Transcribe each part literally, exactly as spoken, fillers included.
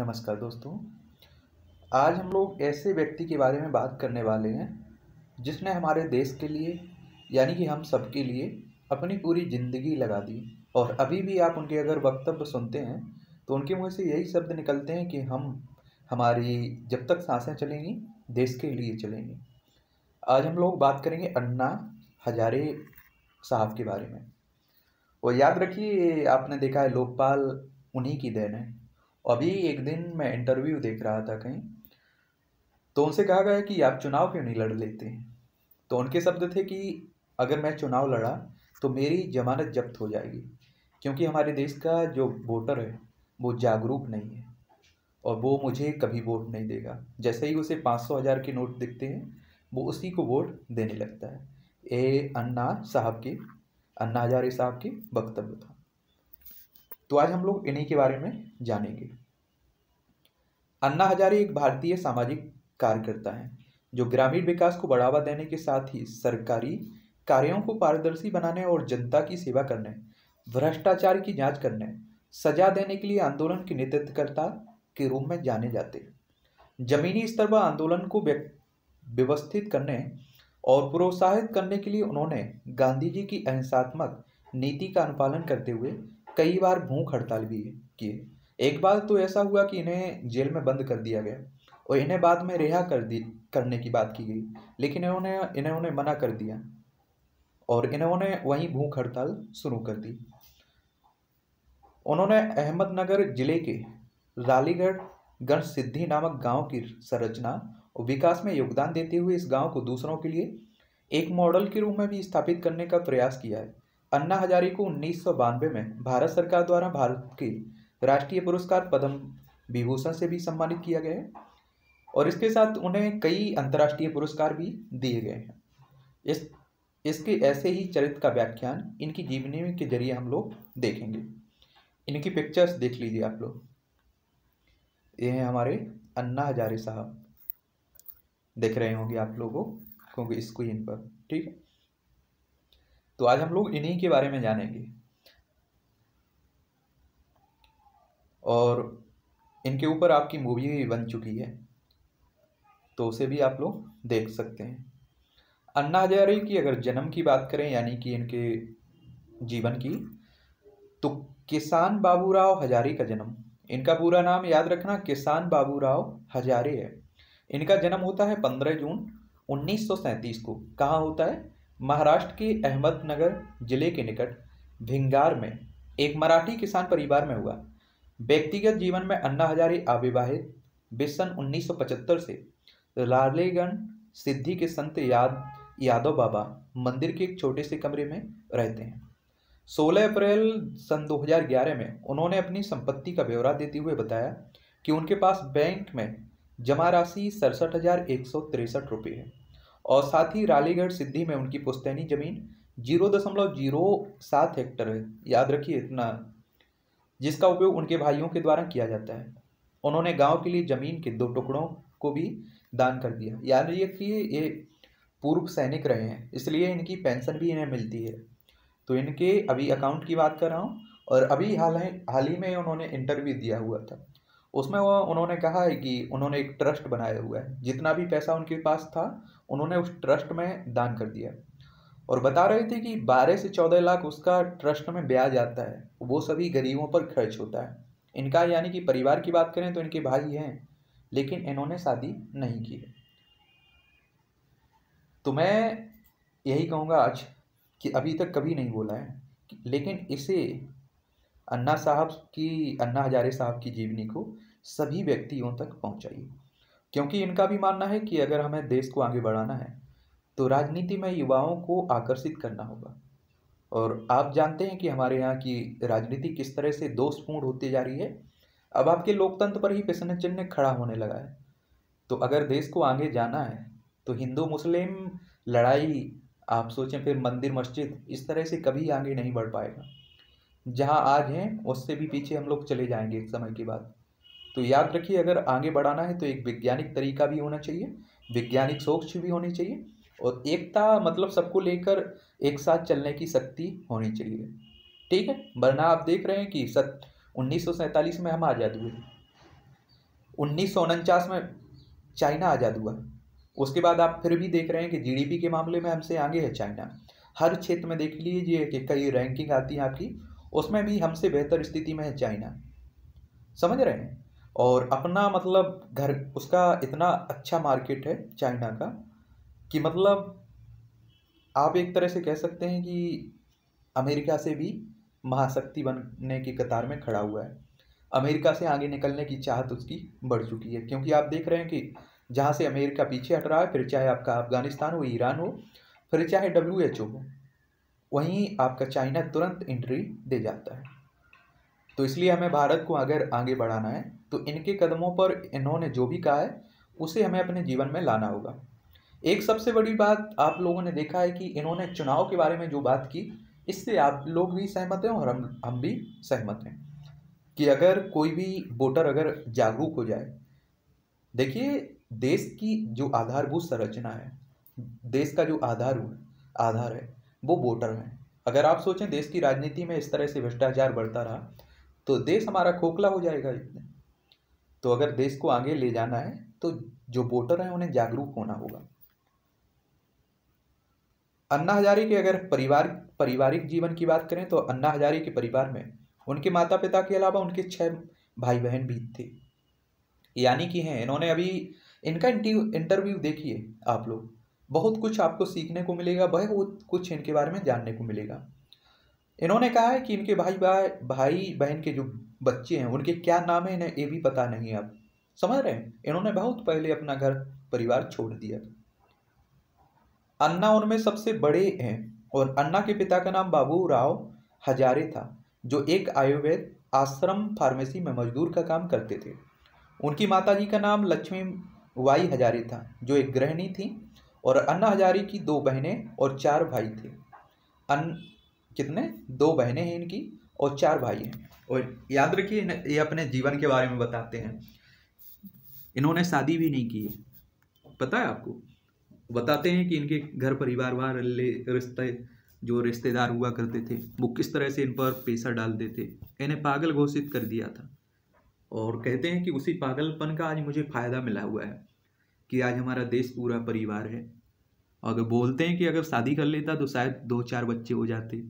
नमस्कार दोस्तों, आज हम लोग ऐसे व्यक्ति के बारे में बात करने वाले हैं जिसने हमारे देश के लिए यानी कि हम सब के लिए अपनी पूरी ज़िंदगी लगा दी। और अभी भी आप उनके अगर वक्तव्य सुनते हैं तो उनके मुँह से यही शब्द निकलते हैं कि हम हमारी जब तक सांसें चलेंगी देश के लिए चलेंगी। आज हम लोग बात करेंगे अन्ना हजारे साहब के बारे में। और याद रखिए, आपने देखा है लोकपाल उन्हीं की देन है। अभी एक दिन मैं इंटरव्यू देख रहा था कहीं, तो उनसे कहा गया कि आप चुनाव क्यों नहीं लड़ लेते हैं, तो उनके शब्द थे कि अगर मैं चुनाव लड़ा तो मेरी जमानत जब्त हो जाएगी, क्योंकि हमारे देश का जो वोटर है वो जागरूक नहीं है और वो मुझे कभी वोट नहीं देगा। जैसे ही उसे पाँच सौ हज़ार के नोट दिखते हैं वो उसी को वोट देने लगता है। ए अन्ना साहब के अन्ना हजारे साहब के वक्तव्य था। तो आज हम लोग इन्हीं के बारे में जानेंगे। अन्ना हजारे एक भारतीय सामाजिक कार्यकर्ता हैं जो ग्रामीण विकास को बढ़ावा देने के साथ ही सरकारी कार्यों को पारदर्शी बनाने और जनता की सेवा करने, भ्रष्टाचार की जांच करने, सजा देने के लिए आंदोलन के नेतृत्वकर्ता के रूप में जाने जाते। जमीनी स्तर पर आंदोलन को व्यवस्थित करने और प्रोत्साहित करने के लिए उन्होंने गांधी जी की अहिंसात्मक नीति का अनुपालन करते हुए कई बार भूख हड़ताल भी किए। एक बार तो ऐसा हुआ कि इन्हें जेल में बंद कर दिया गया और इन्हें बाद में रिहा कर दी करने की बात की गई, लेकिन इन्होंने इन्हें उन्हें मना कर दिया और इन्होंने वहीं भूख हड़ताल शुरू कर दी। उन्होंने अहमदनगर जिले के रालेगण सिद्धि नामक गांव की संरचना और विकास में योगदान देते हुए इस गांव को दूसरों के लिए एक मॉडल के रूप में भी स्थापित करने का प्रयास किया है। अन्ना हजारे को उन्नीस सौ बानवे में भारत सरकार द्वारा भारत के राष्ट्रीय पुरस्कार पद्म विभूषण से भी सम्मानित किया गया है और इसके साथ उन्हें कई अंतर्राष्ट्रीय पुरस्कार भी दिए गए हैं। इस इसके ऐसे ही चरित्र का व्याख्यान इनकी जीवनी के जरिए हम लोग देखेंगे। इनकी पिक्चर्स देख लीजिए आप लोग। ये हैं हमारे अन्ना हजारे साहब, देख रहे होंगे आप लोगों क्योंकि स्क्रीन पर, ठीक है। तो आज हम लोग इन्हीं के बारे में जानेंगे और इनके ऊपर आपकी मूवी भी बन चुकी है तो उसे भी आप लोग देख सकते हैं। अन्ना हजारे की अगर जन्म की बात करें यानी कि इनके जीवन की, तो किसान बाबूराव हजारे का जन्म, इनका पूरा नाम याद रखना किसान बाबूराव हजारे है। इनका जन्म होता है पंद्रह जून उन्नीस सौ सैंतीस को। कहाँ होता है? महाराष्ट्र के अहमदनगर जिले के निकट भिंगार में एक मराठी किसान परिवार में हुआ। व्यक्तिगत जीवन में अन्ना हजारे अविवाहित सन उन्नीस सौ पचहत्तर से लालेगण सिद्धि के संत याद यादव बाबा मंदिर के एक छोटे से कमरे में रहते हैं। सोलह अप्रैल सन दो हज़ार ग्यारह में उन्होंने अपनी संपत्ति का ब्यौरा देते हुए बताया कि उनके पास बैंक में जमा राशि सड़सठ हज़ार एक सौ तिरसठ रुपये है और साथ ही रालेगढ़ सिद्धि में उनकी पुश्तैनी जमीन जीरो दशमलव जीरो सात हेक्टर है, याद रखिए इतना, जिसका उपयोग उनके भाइयों के द्वारा किया जाता है। उन्होंने गांव के लिए जमीन के दो टुकड़ों को भी दान कर दिया। याद रखिए ये पूर्व सैनिक रहे हैं इसलिए इनकी पेंशन भी इन्हें मिलती है। तो इनके अभी अकाउंट की बात कर रहा हूँ और अभी हाल हाल ही में उन्होंने इंटरव्यू दिया हुआ था, उसमें वह उन्होंने कहा है कि उन्होंने एक ट्रस्ट बनाया हुआ है, जितना भी पैसा उनके पास था उन्होंने उस ट्रस्ट में दान कर दिया। और बता रहे थे कि बारह से चौदह लाख उसका ट्रस्ट में ब्याज आता है, वो सभी गरीबों पर खर्च होता है। इनका यानी कि परिवार की बात करें तो इनके भाई हैं लेकिन इन्होंने शादी नहीं की है। तो मैं यही कहूँगा आज कि अभी तक कभी नहीं बोला है, लेकिन इसे अन्ना साहब की अन्ना हजारे साहब की जीवनी को सभी व्यक्तियों तक पहुंचाइए, क्योंकि इनका भी मानना है कि अगर हमें देश को आगे बढ़ाना है तो राजनीति में युवाओं को आकर्षित करना होगा। और आप जानते हैं कि हमारे यहाँ की राजनीति किस तरह से दोषपूर्ण होती जा रही है। अब आपके लोकतंत्र पर ही प्रश्न चिन्ह खड़ा होने लगा है। तो अगर देश को आगे जाना है तो हिंदू मुस्लिम लड़ाई, आप सोचें, फिर मंदिर मस्जिद, इस तरह से कभी आगे नहीं बढ़ पाएगा। जहाँ आज हैं उससे भी पीछे हम लोग चले जाएंगे एक समय के बाद। तो याद रखिए अगर आगे बढ़ाना है तो एक वैज्ञानिक तरीका भी होना चाहिए, वैज्ञानिक सोच भी होनी चाहिए और एकता, मतलब सबको लेकर एक साथ चलने की शक्ति होनी चाहिए, ठीक है। वरना आप देख रहे हैं कि सत उन्नीस सौ सैंतालीस में हम आज़ाद हुए उन्नीस सौ उनचास में चाइना आज़ाद हुआ, उसके बाद आप फिर भी देख रहे हैं कि जीडीपी के मामले में हमसे आगे है चाइना। हर क्षेत्र में देख लीजिए कि कई रैंकिंग आती है आपकी, उसमें भी हमसे बेहतर स्थिति में है चाइना, समझ रहे हैं। और अपना मतलब घर, उसका इतना अच्छा मार्केट है चाइना का कि मतलब आप एक तरह से कह सकते हैं कि अमेरिका से भी महाशक्ति बनने की कतार में खड़ा हुआ है। अमेरिका से आगे निकलने की चाहत उसकी बढ़ चुकी है, क्योंकि आप देख रहे हैं कि जहाँ से अमेरिका पीछे हट रहा है, फिर चाहे आपका अफगानिस्तान हो, ईरान हो, फिर चाहे डब्ल्यू एच ओ हो, वहीं आपका चाइना तुरंत एंट्री दे जाता है। तो इसलिए हमें भारत को अगर आगे बढ़ाना है तो इनके कदमों पर इन्होंने जो भी कहा है उसे हमें अपने जीवन में लाना होगा। एक सबसे बड़ी बात आप लोगों ने देखा है कि इन्होंने चुनाव के बारे में जो बात की, इससे आप लोग भी सहमत हैं और हम हम भी सहमत हैं कि अगर कोई भी वोटर अगर जागरूक हो जाए। देखिए, देश की जो आधारभूत संरचना है, देश का जो आधार आधार है वो वोटर हैं। अगर आप सोचें देश की राजनीति में इस तरह से भ्रष्टाचार बढ़ता रहा तो देश हमारा खोखला हो जाएगा इतने। तो अगर देश को आगे ले जाना है तो जो वोटर हैं उन्हें जागरूक होना होगा। अन्ना हजारे के अगर परिवार पारिवारिक जीवन की बात करें तो अन्ना हजारे के परिवार में उनके माता पिता के अलावा उनके छह भाई बहन भी थे, यानी कि हैं। इन्होंने अभी इनका इंटरव्यू देखिए आप लोग, बहुत कुछ आपको सीखने को मिलेगा, बहुत कुछ इनके बारे में जानने को मिलेगा। इन्होंने कहा है कि इनके भाई भाई भाई बहन के जो बच्चे हैं उनके क्या नाम है इन्हें ये भी पता नहीं, आप समझ रहे हैं। इन्होंने बहुत पहले अपना घर परिवार छोड़ दिया। अन्ना उनमें सबसे बड़े हैं और अन्ना के पिता का नाम बाबूराव हजारे था, जो एक आयुर्वेद आश्रम फार्मेसी में मजदूर का काम करते थे। उनकी माताजी का नाम लक्ष्मी वाई हजारी था, जो एक गृहिणी थी, और अन्ना हजारे की दो बहनें और चार भाई थे। अन कितने दो बहनें हैं इनकी और चार भाई हैं। और याद रखिए, ये अपने जीवन के बारे में बताते हैं। इन्होंने शादी भी नहीं की है, पता है आपको। बताते हैं कि इनके घर परिवार वार रिश्ते जो रिश्तेदार हुआ करते थे वो किस तरह से इन पर पैसा डालते थे, इन्हें पागल घोषित कर दिया था। और कहते हैं कि उसी पागलपन का आज मुझे फ़ायदा मिला हुआ है कि आज हमारा देश पूरा परिवार है। अगर बोलते हैं कि अगर शादी कर लेता तो शायद दो चार बच्चे हो जाते,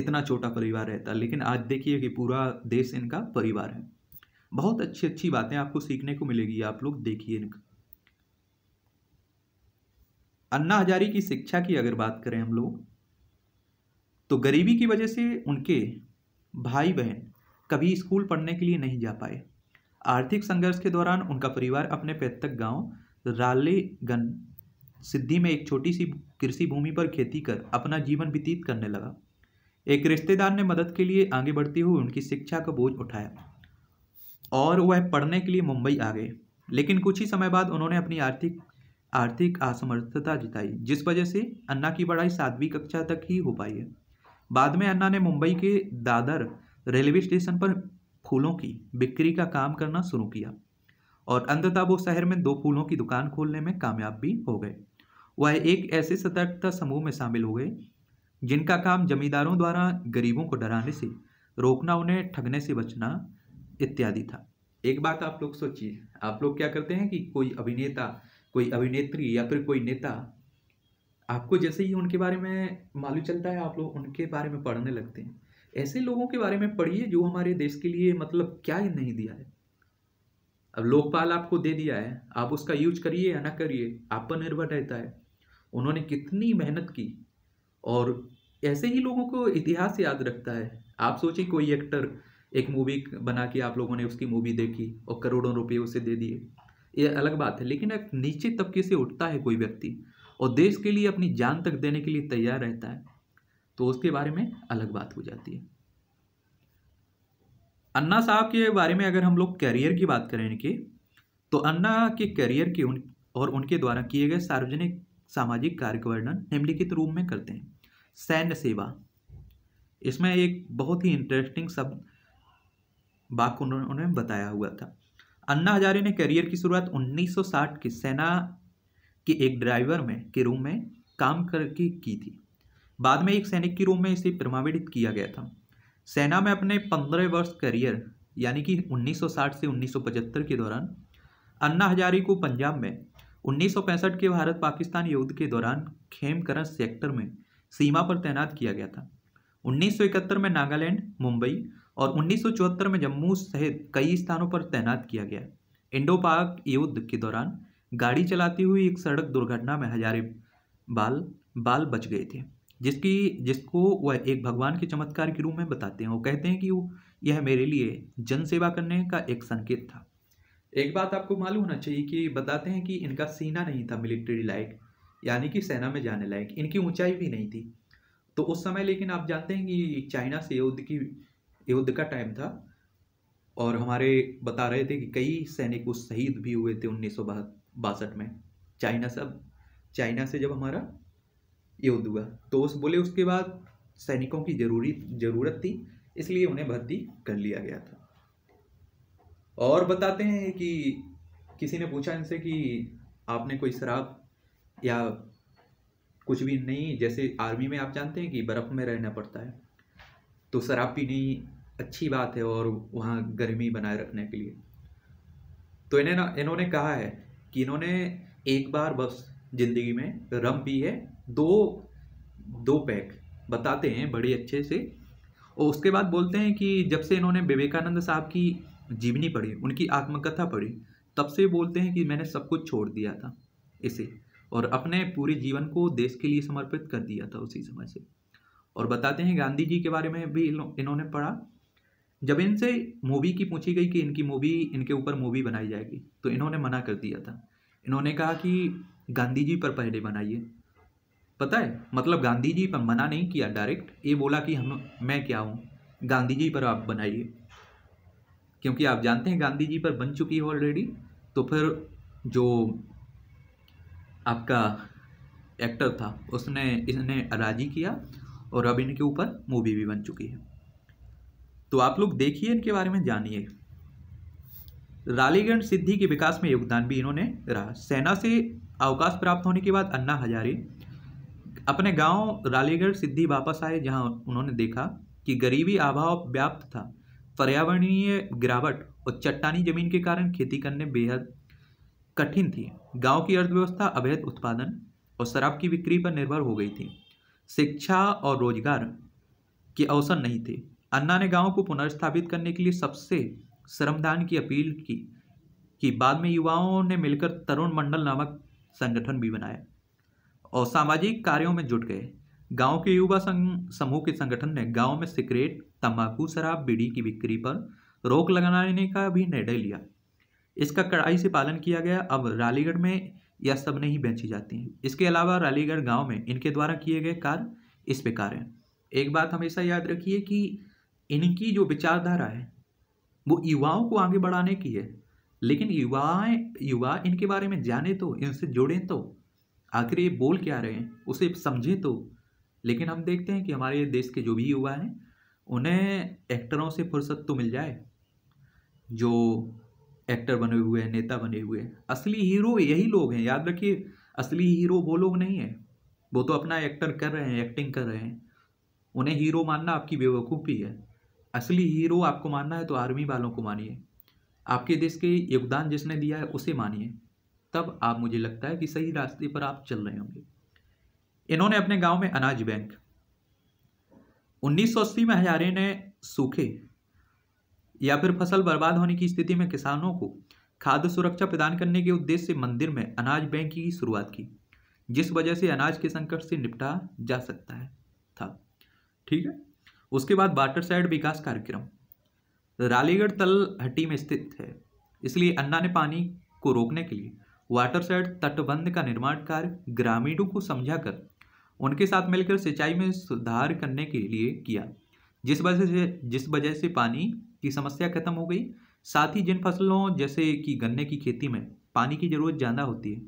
इतना छोटा परिवार रहता, लेकिन आज देखिए कि पूरा देश इनका परिवार है। बहुत अच्छी अच्छी बातें आपको सीखने को मिलेगी, आप लोग देखिए इनका। अन्ना हजारे की शिक्षा की अगर बात करें हम लोग तो गरीबी की वजह से उनके भाई बहन कभी स्कूल पढ़ने के लिए नहीं जा पाए। आर्थिक संघर्ष के दौरान उनका परिवार अपने पैतृक गांव रालेगण सिद्धि में एक छोटी सी कृषि भूमि पर खेती कर अपना जीवन व्यतीत करने लगा। एक रिश्तेदार ने मदद के लिए आगे बढ़ते हुए उनकी शिक्षा का बोझ उठाया और वह पढ़ने के लिए मुंबई आ गए, लेकिन कुछ ही समय बाद उन्होंने अपनी आर्थिक आर्थिक असमर्थता जताई, जिस वजह से अन्ना की पढ़ाई सातवीं कक्षा तक ही हो पाई है। बाद में अन्ना ने मुंबई के दादर रेलवे स्टेशन पर फूलों की बिक्री का काम करना शुरू किया और अंततः वो शहर में दो फूलों की दुकान खोलने में कामयाब भी हो गए। वह एक ऐसे सतर्कता समूह में शामिल हो गए जिनका काम जमींदारों द्वारा गरीबों को डराने से रोकना, उन्हें ठगने से बचना इत्यादि था। एक बात आप लोग सोचिए, आप लोग क्या करते हैं कि कोई अभिनेता, कोई अभिनेत्री या फिर कोई नेता, आपको जैसे ही उनके बारे में मालूम चलता है आप लोग उनके बारे में पढ़ने लगते हैं। ऐसे लोगों के बारे में पढ़िए जो हमारे देश के लिए मतलब क्या ही नहीं दिया है। अब लोकपाल आपको दे दिया है, आप उसका यूज करिए या ना करिए, आप पर निर्भर रहता है। उन्होंने कितनी मेहनत की और ऐसे ही लोगों को इतिहास याद रखता है। आप सोचिए कोई एक्टर एक मूवी बना के आप लोगों ने उसकी मूवी देखी और करोड़ों रुपये उसे दे दिए, ये अलग बात है, लेकिन एक नीचे तबके से उठता है कोई व्यक्ति और देश के लिए अपनी जान तक देने के लिए तैयार रहता है तो उसके बारे में अलग बात हो जाती है। अन्ना साहब के बारे में अगर हम लोग कैरियर की बात करें इनके, तो अन्ना के कैरियर के उन और उनके द्वारा किए गए सार्वजनिक सामाजिक कार्य का वर्णन निम्नलिखित रूप में करते हैं। सैन्य सेवा, इसमें एक बहुत ही इंटरेस्टिंग शब्द बात उन्होंने बताया हुआ था। अन्ना हजारे ने करियर की शुरुआत उन्नीस सौ साठ के सेना के एक ड्राइवर में के रूम में काम करके की थी। बाद में एक सैनिक के रूप में इसे प्रमाणित किया गया था। सेना में अपने पंद्रह वर्ष करियर यानी कि उन्नीस सौ साठ से उन्नीस सौ पचहत्तर के दौरान अन्ना हजारे को पंजाब में उन्नीस सौ पैंसठ के भारत पाकिस्तान युद्ध के दौरान खेमकरण सेक्टर में सीमा पर तैनात किया गया था। उन्नीस सौ इकहत्तर में नागालैंड, मुंबई और उन्नीस सौ चौहत्तर में जम्मू सहित कई स्थानों पर तैनात किया गया। इंडो पाक युद्ध के दौरान गाड़ी चलाती हुई एक सड़क दुर्घटना में हजारे बाल बाल बच गए थे, जिसकी जिसको वह एक भगवान के चमत्कार के रूप में बताते हैं। वो कहते हैं कि वो यह मेरे लिए जनसेवा करने का एक संकेत था। एक बात आपको मालूम होना चाहिए कि बताते हैं कि इनका सीना नहीं था मिलिट्री लायक, यानी कि सेना में जाने लायक। इनकी ऊंचाई भी नहीं थी तो उस समय, लेकिन आप जानते हैं कि चाइना से युद्ध की युद्ध का टाइम था और हमारे बता रहे थे कि कई सैनिक उस शहीद भी हुए थे उन्नीस सौ बासठ में चाइना सब चाइना से जब हमारा युद्ध हुआ। तो उस बोले उसके बाद सैनिकों की जरूरी ज़रूरत थी, इसलिए उन्हें भर्ती कर लिया गया था। और बताते हैं कि किसी ने पूछा इनसे कि आपने कोई शराब या कुछ भी नहीं, जैसे आर्मी में आप जानते हैं कि बर्फ़ में रहना पड़ता है, तो शराब पीनी अच्छी बात है और वहाँ गर्मी बनाए रखने के लिए। तो इन्हें इन्होंने कहा है कि इन्होंने एक बार बस ज़िंदगी में रम पी है, दो दो पैक बताते हैं बड़े अच्छे से। और उसके बाद बोलते हैं कि जब से इन्होंने विवेकानंद साहब की जीवनी पढ़ी, उनकी आत्मकथा पढ़ी, तब से बोलते हैं कि मैंने सब कुछ छोड़ दिया था इसे और अपने पूरे जीवन को देश के लिए समर्पित कर दिया था उसी समय से। और बताते हैं गांधी जी के बारे में भी इन्होंने पढ़ा। जब इनसे मूवी की पूछी गई कि इनकी मूवी इनके ऊपर मूवी बनाई जाएगी तो इन्होंने मना कर दिया था। इन्होंने कहा कि गांधी जी पर पहले बनाइए, पता है, मतलब गांधी जी पर मना नहीं किया डायरेक्ट, ये बोला कि हम मैं क्या हूँ, गांधी जी पर आप बनाइए, क्योंकि आप जानते हैं गांधी जी पर बन चुकी है ऑलरेडी। तो फिर जो आपका एक्टर था उसने इसने राजी किया और अब इनके ऊपर मूवी भी बन चुकी है। तो आप लोग देखिए, इनके बारे में जानिए। रालेगण सिद्धि के विकास में योगदान भी इन्होंने रहा। सेना से अवकाश प्राप्त होने के बाद अन्ना हजारे अपने गांव रालेगढ़ सिद्धि वापस आए, जहां उन्होंने देखा कि गरीबी अभाव व्याप्त था। पर्यावरणीय गिरावट और चट्टानी जमीन के कारण खेती करने बेहद कठिन थी। गांव की अर्थव्यवस्था अवैध उत्पादन और शराब की बिक्री पर निर्भर हो गई थी। शिक्षा और रोजगार के अवसर नहीं थे। अन्ना ने गांव को पुनर्स्थापित करने के लिए सबसे श्रमदान की अपील की कि बाद में युवाओं ने मिलकर तरुण मंडल नामक संगठन भी बनाया और सामाजिक कार्यों में जुट गए। गांव के युवा समूह के संगठन ने गांव में सिगरेट, तंबाकू, शराब, बीड़ी की बिक्री पर रोक लगाने का भी निर्णय लिया। इसका कड़ाई से पालन किया गया। अब रालेगढ़ में यह सब नहीं बेची जाती हैं। इसके अलावा रालेगढ़ गांव में इनके द्वारा किए गए कार्य इस प्रकार हैं। एक बात हमेशा याद रखिए कि इनकी जो विचारधारा है वो युवाओं को आगे बढ़ाने की है, लेकिन युवाएं युवा इनके बारे में जाने तो, इनसे जुड़ें तो, आखिर ये बोल क्या रहे हैं उसे समझें तो। लेकिन हम देखते हैं कि हमारे देश के जो भी युवा हैं उन्हें एक्टरों से फुर्सत तो मिल जाए, जो एक्टर बने हुए हैं, नेता बने हुए हैं। असली हीरो यही लोग हैं, याद रखिए। असली हीरो वो लोग नहीं हैं, वो तो अपना एक्टर कर रहे हैं, एक्टिंग कर रहे हैं। उन्हें हीरो मानना आपकी बेवकूफ़ी है। असली हीरो आपको मानना है तो आर्मी वालों को मानिए, आपके देश के योगदान जिसने दिया है उसे मानिए, तब आप, मुझे लगता है कि सही रास्ते पर आप चल रहे होंगे। इन्होंने अपने गांव में अनाज बैंक, उन्नीस सौ अस्सी में हजारे ने सूखे या फिर फसल बर्बाद होने की स्थिति में किसानों को खाद्य सुरक्षा प्रदान करने के उद्देश्य से मंदिर में अनाज बैंक की शुरुआत की, जिस वजह से अनाज के संकट से निपटा जा सकता है था। ठीक है, उसके बाद वाटर साइड विकास कार्यक्रम रालेगढ़ तलहटी में स्थित है, इसलिए अन्ना ने पानी को रोकने के लिए वाटरशेड तटबंध का निर्माण कार्य ग्रामीणों को समझाकर उनके साथ मिलकर सिंचाई में सुधार करने के लिए किया, जिस वजह से जिस वजह से पानी की समस्या खत्म हो गई। साथ ही जिन फसलों जैसे कि गन्ने की खेती में पानी की जरूरत ज़्यादा होती है,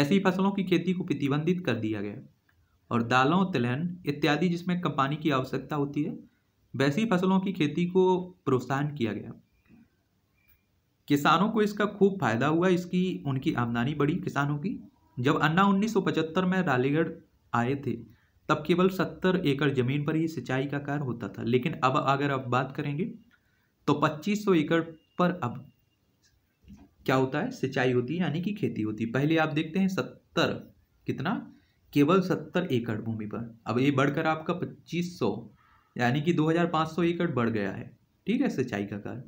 ऐसी फसलों की खेती को प्रतिबंधित कर दिया गया और दालों, तिलहन इत्यादि जिसमें कम पानी की आवश्यकता होती है, वैसी फसलों की खेती को प्रोत्साहन किया गया। किसानों को इसका खूब फायदा हुआ, इसकी उनकी आमदनी बढ़ी किसानों की। जब अन्ना उन्नीस सौ पचहत्तर में रालेगढ़ आए थे तब केवल सत्तर एकड़ जमीन पर ही सिंचाई का कार्य होता था, लेकिन अब अगर आप बात करेंगे तो पच्चीस सौ एकड़ पर अब क्या होता है, सिंचाई होती है, यानी कि खेती होती है। पहले आप देखते हैं सत्तर, कितना, केवल सत्तर एकड़ भूमि पर। अब ये बढ़कर आपका पच्चीस सौ यानी कि दो हजार पाँच सौ एकड़ बढ़ गया है, ठीक है, सिंचाई का कार्य।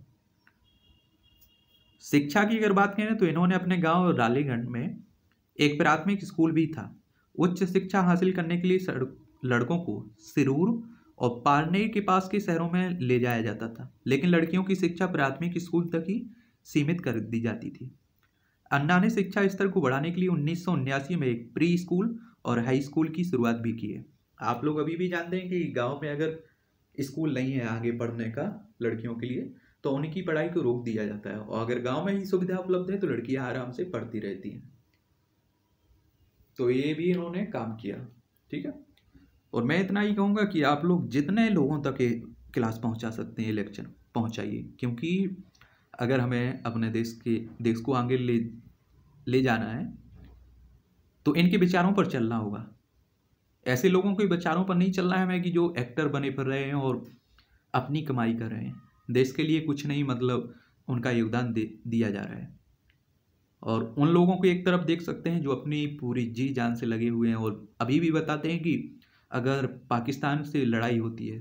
शिक्षा की अगर बात करें तो इन्होंने अपने गांव रालेगण में एक प्राथमिक स्कूल भी था। उच्च शिक्षा हासिल करने के लिए लड़कों को सिरूर और पारनेर के पास के शहरों में ले जाया जाता था, लेकिन लड़कियों की शिक्षा प्राथमिक स्कूल तक ही सीमित कर दी जाती थी। अन्ना ने शिक्षा स्तर को बढ़ाने के लिए उन्नीस सौ उन्यासी में एक प्री स्कूल और हाई स्कूल की शुरुआत भी की है। आप लोग अभी भी जानते हैं कि गाँव में अगर स्कूल नहीं है आगे पढ़ने का लड़कियों के लिए, तो उनकी पढ़ाई को रोक दिया जाता है, और अगर गांव में ही सुविधा उपलब्ध है तो लड़कियां आराम से पढ़ती रहती हैं। तो ये भी इन्होंने काम किया, ठीक है। और मैं इतना ही कहूँगा कि आप लोग जितने लोगों तक ये क्लास पहुंचा सकते हैं, लेक्चर पहुंचाइए, क्योंकि अगर हमें अपने देश के देश को आगे ले ले जाना है तो इनके विचारों पर चलना होगा। ऐसे लोगों के विचारों पर नहीं चलना है हमें कि जो एक्टर बने फिर रहे हैं और अपनी कमाई कर रहे हैं, देश के लिए कुछ नहीं, मतलब उनका योगदान दे दिया जा रहा है। और उन लोगों को एक तरफ देख सकते हैं जो अपनी पूरी जी जान से लगे हुए हैं और अभी भी बताते हैं कि अगर पाकिस्तान से लड़ाई होती है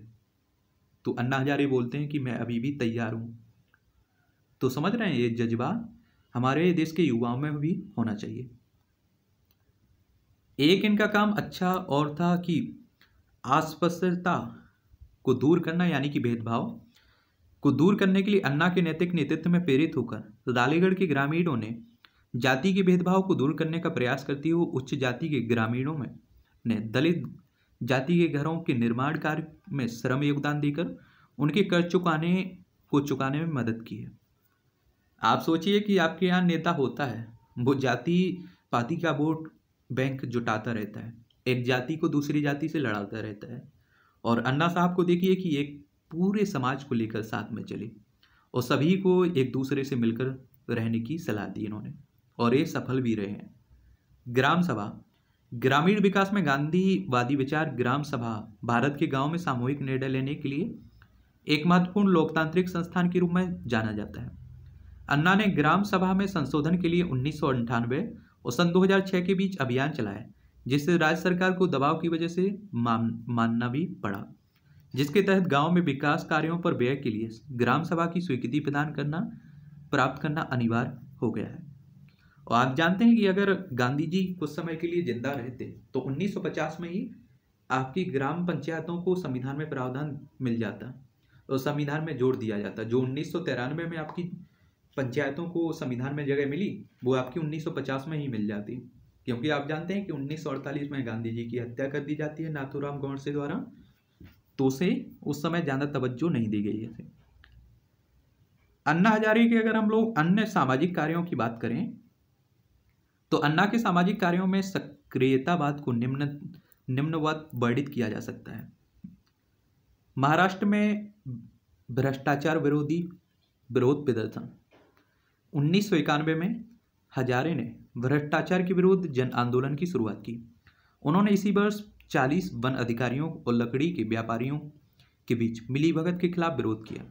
तो अन्ना हजारे बोलते हैं कि मैं अभी भी तैयार हूँ। तो समझ रहे हैं, ये जज्बा हमारे देश के युवाओं में भी होना चाहिए। एक इनका काम अच्छा और था कि अस्पृश्यता को दूर करना, यानी कि भेदभाव को दूर करने के लिए अन्ना के नैतिक नेतृत्व में प्रेरित होकर रालेगढ़ के ग्रामीणों ने जाति के भेदभाव को दूर करने का प्रयास करते हुए उच्च जाति के ग्रामीणों में ने दलित जाति के घरों के निर्माण कार्य में श्रम योगदान देकर उनके कर चुकाने को चुकाने में मदद की है। आप सोचिए कि आपके यहाँ नेता होता है, वो जाति पाति का वोट बैंक जुटाता रहता है, एक जाति को दूसरी जाति से लड़ाता रहता है, और अन्ना साहब को देखिए कि एक पूरे समाज को लेकर साथ में चले और सभी को एक दूसरे से मिलकर रहने की सलाह दी इन्होंने, और ये सफल भी रहे हैं। ग्राम सभा, ग्रामीण विकास में गांधीवादी विचार। ग्राम सभा भारत के गांव में सामूहिक निर्णय लेने के लिए एक महत्वपूर्ण लोकतांत्रिक संस्थान के रूप में जाना जाता है। अन्ना ने ग्राम सभा में संशोधन के लिए उन्नीस सौ अंठानवे और सन दो हजार छः के बीच अभियान चलाया, जिससे राज्य सरकार को दबाव की वजह से मानना भी पड़ा, जिसके तहत गांव में विकास कार्यों पर व्यय के लिए ग्राम सभा की स्वीकृति प्रदान करना प्राप्त करना अनिवार्य हो गया है। और आप जानते हैं कि अगर गांधी जी कुछ समय के लिए जिंदा रहते तो उन्नीस सौ पचास में ही आपकी ग्राम पंचायतों को संविधान में प्रावधान मिल जाता और संविधान में जोड़ दिया जाता। जो उन्नीस सौ तिरानवे में आपकी पंचायतों को संविधान में जगह मिली वो आपकी उन्नीस सौ पचास में ही मिल जाती, क्योंकि आप जानते हैं कि उन्नीस सौ अड़तालीस में गांधी जी की हत्या कर दी जाती है नाथुराम गोडसे द्वारा, तो उसे उस समय ज्यादा तवज्जो नहीं दी गई है। अन्ना हजारे के अगर हम लोग अन्य सामाजिक कार्यों की बात करें तो अन्ना के सामाजिक कार्यों में सक्रियतावाद को निम्न निम्नवत वर्णित किया जा सकता है। महाराष्ट्र में भ्रष्टाचार विरोधी विरोध प्रदर्शन, उन्नीस सौ इक्यानवे में हजारे ने भ्रष्टाचार के विरुद्ध जन आंदोलन की शुरुआत की। उन्होंने इसी वर्ष चालीस वन अधिकारियों और लकड़ी के व्यापारियों के बीच मिलीभगत के खिलाफ विरोध किया,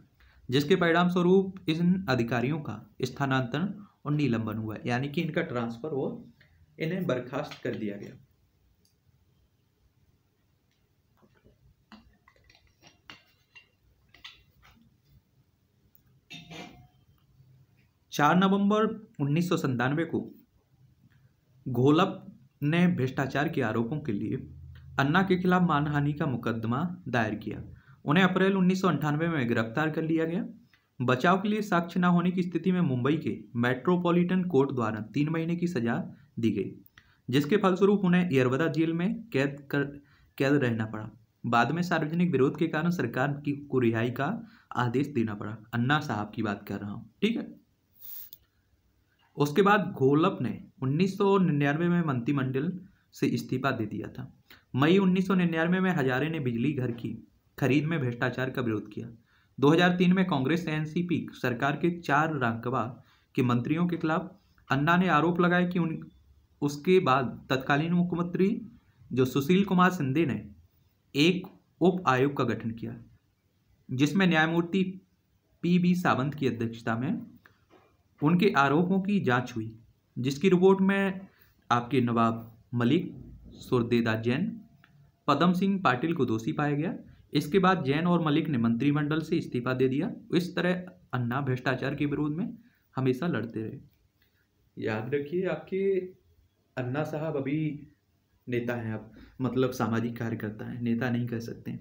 जिसके परिणाम स्वरूप इन अधिकारियों का स्थानांतरण और निलंबन हुआ, यानी कि इनका ट्रांसफर हो, इन्हें बर्खास्त कर दिया गया। चार नवंबर उन्नीस सौ संतानवे को घोलप ने भ्रष्टाचार के आरोपों के लिए अन्ना के खिलाफ मानहानि का मुकदमा दायर किया। उन्हें अप्रैल उन्नीस सौ अंठानवे में गिरफ्तार कर लिया गया। बचाव के लिए साक्ष्य न होने की स्थिति में मुंबई के मेट्रोपॉलिटन कोर्ट द्वारा तीन महीने की सजा दी गई, जिसके फलस्वरूप उन्हें येरवदा जेल में कैद कर कैद रहना पड़ा। बाद में सार्वजनिक विरोध के कारण सरकार की को रिहाई का आदेश देना पड़ा। अन्ना साहब की बात कर रहा हूँ, ठीक है। उसके बाद घोलप ने उन्नीस सौ निन्यानवे में मंत्रिमंडल से इस्तीफा दे दिया था। मई उन्नीस सौ निन्यानवे में हजारे ने बिजली घर की खरीद में भ्रष्टाचार का विरोध किया। दो हजार तीन में कांग्रेस एनसीपी सरकार के चार रांकवा के मंत्रियों के खिलाफ अन्ना ने आरोप लगाया कि उन उसके बाद तत्कालीन मुख्यमंत्री जो सुशील कुमार शिंदे ने एक उप आयोग का गठन किया, जिसमें न्यायमूर्ति पी बी सावंत की अध्यक्षता में उनके आरोपों की जांच हुई, जिसकी रिपोर्ट में आपके नवाब मलिक, सुरदेदा जैन, पदम सिंह पाटिल को दोषी पाया गया। इसके बाद जैन और मलिक ने मंत्रिमंडल से इस्तीफा दे दिया। इस तरह अन्ना भ्रष्टाचार के विरोध में हमेशा लड़ते रहे। याद रखिए, आपके अन्ना साहब अभी नेता हैं, आप मतलब सामाजिक कार्यकर्ता हैं, नेता नहीं कह सकते।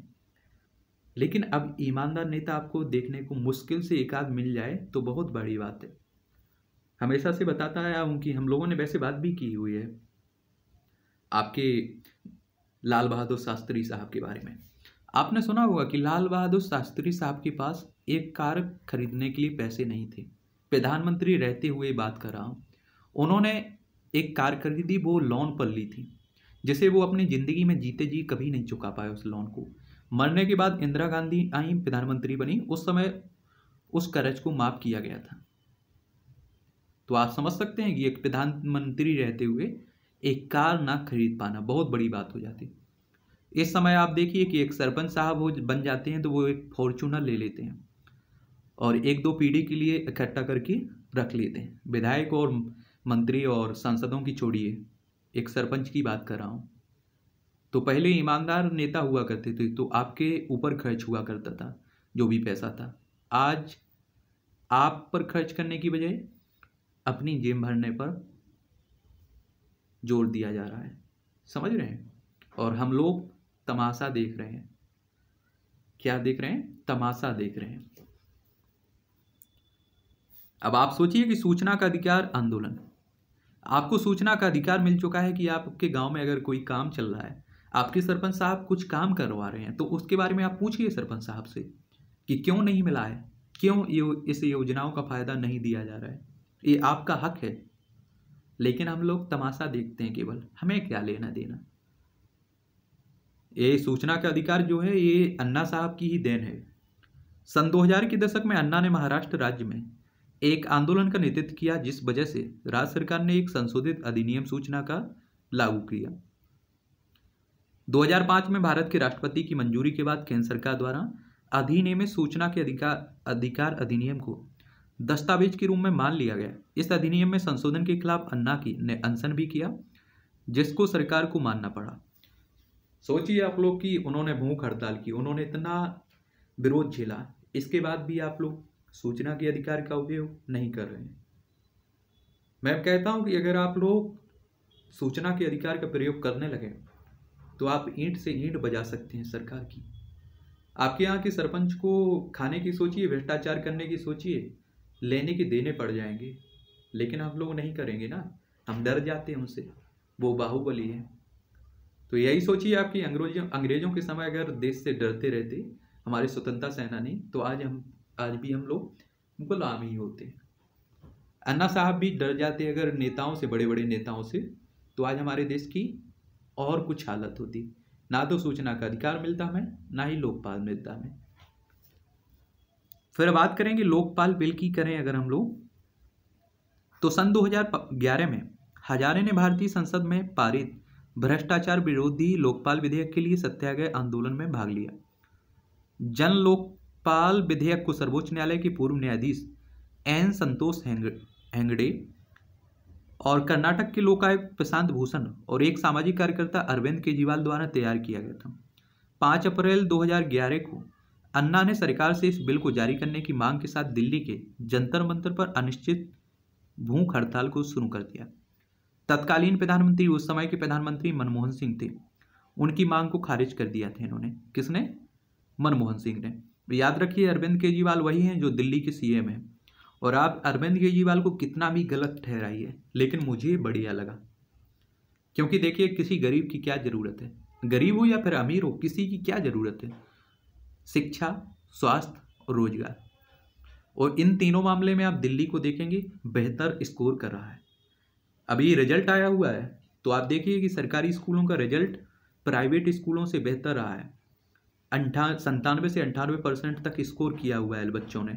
लेकिन अब ईमानदार नेता आपको देखने को मुश्किल से एक आध मिल जाए तो बहुत बड़ी बात है। हमेशा से बताता आया हूँ कि हम लोगों ने वैसे बात भी की हुई है आपके लाल बहादुर शास्त्री साहब के बारे में। आपने सुना होगा कि लाल बहादुर शास्त्री साहब के पास एक कार खरीदने के लिए पैसे नहीं थे। प्रधानमंत्री रहते हुए बात कर रहा हूँ। उन्होंने एक कार खरीदी, वो लोन पर ली थी, जिसे वो अपनी ज़िंदगी में जीते जी कभी नहीं चुका पाए उस लोन को। मरने के बाद इंदिरा गांधी आई, प्रधानमंत्री बनी, उस समय उस कर्ज को माफ़ किया गया था। तो आप समझ सकते हैं कि एक प्रधानमंत्री रहते हुए एक कार ना खरीद पाना बहुत बड़ी बात हो जाती। इस समय आप देखिए कि एक सरपंच साहब वो बन जाते हैं तो वो एक फॉर्चूनर ले लेते हैं और एक दो पीढ़ी के लिए इकट्ठा करके रख लेते हैं। विधायक और मंत्री और सांसदों की छोड़िए, एक सरपंच की बात कर रहा हूँ। तो पहले ईमानदार नेता हुआ करते थे तो आपके ऊपर खर्च हुआ करता था जो भी पैसा था। आज आप पर खर्च करने की बजाय अपनी जेब भरने पर जोर दिया जा रहा है, समझ रहे हैं। और हम लोग तमाशा देख रहे हैं। क्या देख रहे हैं? तमाशा देख रहे हैं। अब आप सोचिए कि सूचना का अधिकार आंदोलन, आपको सूचना का अधिकार मिल चुका है कि आपके गांव में अगर कोई काम चल रहा है, आपके सरपंच साहब कुछ काम करवा रहे हैं, तो उसके बारे में आप पूछिए सरपंच साहब से कि क्यों नहीं मिला है, क्यों यो, इस योजनाओं का फ़ायदा नहीं दिया जा रहा है। ये आपका हक है। लेकिन हम लोग तमाशा देखते हैं केवल, हमें क्या लेना देना। ये सूचना का अधिकार जो है ये अन्ना साहब की ही देन है। सन दो हज़ार के दशक में अन्ना ने महाराष्ट्र राज्य में एक आंदोलन का नेतृत्व किया, जिस वजह से राज्य सरकार ने एक संशोधित अधिनियम सूचना का लागू किया। दो हज़ार पाँच में भारत के राष्ट्रपति की मंजूरी के बाद केंद्र सरकार द्वारा अधिनियम सूचना के अधिकार अधिकार अधिनियम को दस्तावेज के रूप में मान लिया गया। इस अधिनियम में संशोधन के खिलाफ अन्ना की ने अनशन भी किया, जिसको सरकार को मानना पड़ा। सोचिए आप लोग कि उन्होंने भूख हड़ताल की, उन्होंने इतना विरोध झेला, इसके बाद भी आप लोग सूचना के अधिकार का उपयोग नहीं कर रहे हैं। मैं कहता हूं कि अगर आप लोग सूचना के अधिकार का प्रयोग करने लगे तो आप ईंट से ईंट बजा सकते हैं सरकार की। आपके यहाँ के सरपंच को खाने की सोचिए, भ्रष्टाचार करने की सोचिए, लेने के देने पड़ जाएंगे। लेकिन हम लोग नहीं करेंगे ना, हम डर जाते हैं उनसे, वो बाहुबली है। तो यही सोचिए, आपके अंग्रेजों अंग्रेजों के समय अगर देश से डरते रहते हमारे स्वतंत्रता सेनानी, तो आज हम आज भी हम लोग गुलाम ही होते। अन्ना साहब भी डर जाते अगर नेताओं से, बड़े बड़े नेताओं से, तो आज हमारे देश की और कुछ हालत होती। ना तो सूचना का अधिकार मिलता हमें, ना ही लोकपाल मिलता हमें। फिर बात करेंगे लोकपाल बिल की। करें अगर हम लोग तो सन दो हज़ार ग्यारह में हजारे ने भारतीय संसद में पारित भ्रष्टाचार विरोधी लोकपाल विधेयक के लिए सत्याग्रह आंदोलन में भाग लिया। जन लोकपाल विधेयक को सर्वोच्च न्यायालय के पूर्व न्यायाधीश एन. संतोष हेगड़े और कर्नाटक के लोकायुक्त प्रशांत भूषण और एक सामाजिक कार्यकर्ता अरविंद केजरीवाल द्वारा तैयार किया गया था। पाँच अप्रैल दो हज़ार ग्यारह को अन्ना ने सरकार से इस बिल को जारी करने की मांग के साथ दिल्ली के जंतर मंतर पर अनिश्चित भूख हड़ताल को शुरू कर दिया। तत्कालीन प्रधानमंत्री, उस समय के प्रधानमंत्री मनमोहन सिंह थे, उनकी मांग को खारिज कर दिया था इन्होंने। किसने? मनमोहन सिंह ने। याद रखिए, अरविंद केजरीवाल वही हैं जो दिल्ली के सीएम हैं। और आप अरविंद केजरीवाल को कितना भी गलत ठहराइए, लेकिन मुझे बढ़िया लगा, क्योंकि देखिए किसी गरीब की क्या ज़रूरत है। गरीब हो या फिर अमीर हो, किसी की क्या ज़रूरत है? शिक्षा, स्वास्थ्य और रोजगार। और इन तीनों मामले में आप दिल्ली को देखेंगे बेहतर स्कोर कर रहा है। अभी रिजल्ट आया हुआ है तो आप देखिए कि सरकारी स्कूलों का रिजल्ट प्राइवेट स्कूलों से बेहतर रहा है। अंठा संतानवे से अंठानवे परसेंट तक स्कोर किया हुआ है बच्चों ने।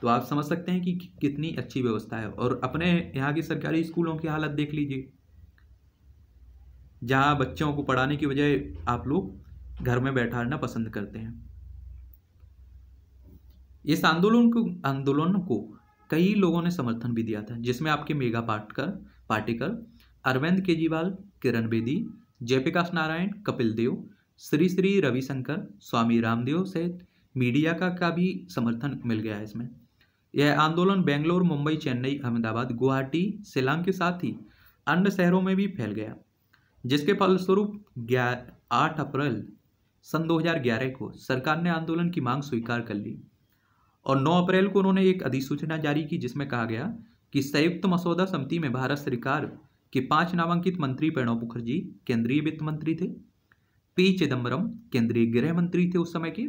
तो आप समझ सकते हैं कि कितनी अच्छी व्यवस्था है। और अपने यहाँ के सरकारी स्कूलों की हालत देख लीजिए, जहाँ बच्चों को पढ़ाने की बजाय आप लोग घर में बैठाना पसंद करते हैं। इस आंदोलन को आंदोलन को कई लोगों ने समर्थन भी दिया था, जिसमें आपके मेघा पाटकर पाटिकर, अरविंद केजरीवाल, किरण बेदी, जयप्रकाश नारायण, कपिल देव, श्री श्री रविशंकर, स्वामी रामदेव सहित मीडिया का, का भी समर्थन मिल गया है इसमें। यह आंदोलन बेंगलोर, मुंबई, चेन्नई, अहमदाबाद, गुवाहाटी, शिलांग के साथ ही अन्य शहरों में भी फैल गया, जिसके फलस्वरूप आठ अप्रैल सन दो हज़ार ग्यारह को सरकार ने आंदोलन की मांग स्वीकार कर ली और नौ अप्रैल को उन्होंने एक अधिसूचना जारी की, जिसमें कहा गया कि संयुक्त मसौदा समिति में भारत सरकार के पांच नामांकित मंत्री प्रणब मुखर्जी केंद्रीय वित्त मंत्री थे, पी चिदम्बरम केंद्रीय गृह मंत्री थे उस समय के,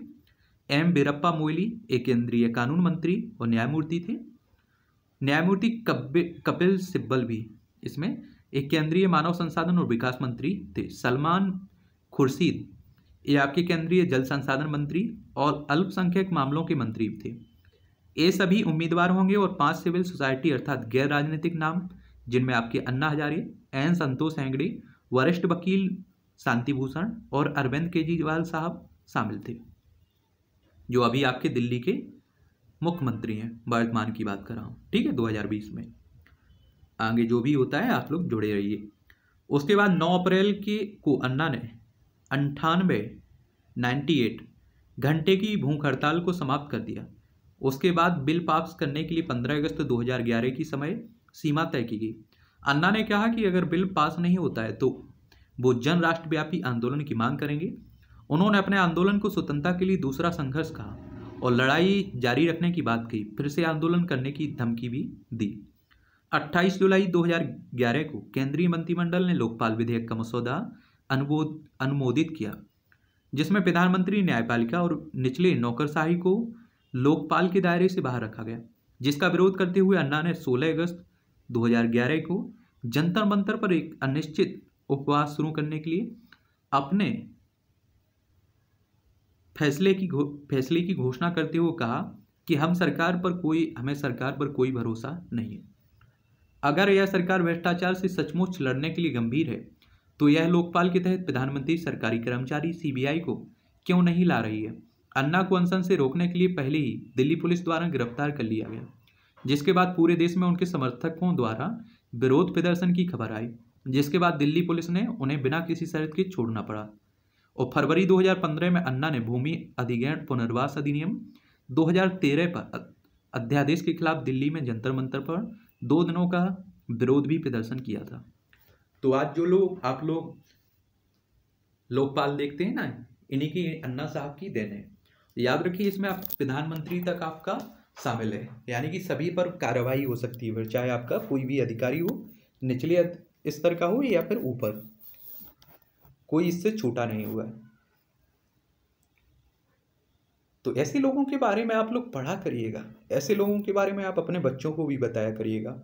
एम बीरप्पा मोइली एक केंद्रीय कानून मंत्री और न्यायमूर्ति थे, न्यायमूर्ति कपिल सिब्बल भी इसमें एक केंद्रीय मानव संसाधन और विकास मंत्री थे, सलमान खुर्शीद ये आपके केंद्रीय जल संसाधन मंत्री और अल्पसंख्यक मामलों के मंत्री थे। ये सभी उम्मीदवार होंगे और पांच सिविल सोसाइटी अर्थात गैर राजनीतिक नाम, जिनमें आपके अन्ना हजारे, एन. संतोष हेगड़े, वरिष्ठ वकील शांति भूषण और अरविंद केजरीवाल साहब शामिल थे, जो अभी आपके दिल्ली के मुख्यमंत्री हैं, वर्तमान की बात कर रहा हूँ, ठीक है, दो हज़ार बीस में। आगे जो भी होता है आप लोग जुड़े रहिए। उसके बाद नौ अप्रैल के को अन्ना ने अंठानवे नाइन्टी एट घंटे की भूख हड़ताल को समाप्त कर दिया। उसके बाद बिल पास करने के लिए पंद्रह अगस्त दो हज़ार ग्यारह की समय सीमा तय की गई। अन्ना ने कहा कि अगर बिल पास नहीं होता है तो वो जन राष्ट्रव्यापी आंदोलन की मांग करेंगे। उन्होंने अपने आंदोलन को स्वतंत्रता के लिए दूसरा संघर्ष कहा और लड़ाई जारी रखने की बात कही, फिर से आंदोलन करने की धमकी भी दी। अट्ठाईस जुलाई दो हज़ार ग्यारह को केंद्रीय मंत्रिमंडल ने लोकपाल विधेयक का मसौदा अनुमोदित किया, जिसमें प्रधानमंत्री, न्यायपालिका और निचले नौकरशाही को लोकपाल के दायरे से बाहर रखा गया, जिसका विरोध करते हुए अन्ना ने सोलह अगस्त दो हज़ार ग्यारह को जंतर मंतर पर एक अनिश्चित उपवास शुरू करने के लिए अपने फैसले की फैसले की घोषणा करते हुए कहा कि हम सरकार पर कोई हमें सरकार पर कोई भरोसा नहीं है। अगर यह सरकार भ्रष्टाचार से सचमुच लड़ने के लिए गंभीर है तो यह लोकपाल के तहत प्रधानमंत्री, सरकारी कर्मचारी, सीबीआई को क्यों नहीं ला रही है। अन्ना को अनशन से रोकने के लिए पहले ही दिल्ली पुलिस द्वारा गिरफ्तार कर लिया गया, जिसके बाद पूरे देश में उनके समर्थकों द्वारा विरोध प्रदर्शन की खबर आई, जिसके बाद दिल्ली पुलिस ने उन्हें बिना किसी शर्त के छोड़ना पड़ा। और फरवरी दो हज़ार पंद्रह में अन्ना ने भूमि अधिग्रहण पुनर्वास अधिनियम दो हज़ार तेरह पर अध्यादेश के खिलाफ दिल्ली में जंतर मंतर पर दो दिनों का विरोध भी प्रदर्शन किया था। तो आज जो लोग आप लोग लोकपाल देखते हैं ना, इन्हीं की अन्ना साहब की देन है। याद रखिए इसमें आप प्रधानमंत्री तक आपका शामिल है, यानी कि सभी पर कार्रवाई हो सकती है, चाहे आपका कोई भी अधिकारी हो, निचले स्तर का हो या फिर ऊपर, कोई इससे छूटा नहीं हुआ है। तो ऐसे लोगों के बारे में आप लोग पढ़ा करिएगा, ऐसे लोगों के बारे में आप अपने बच्चों को भी बताया करिएगा,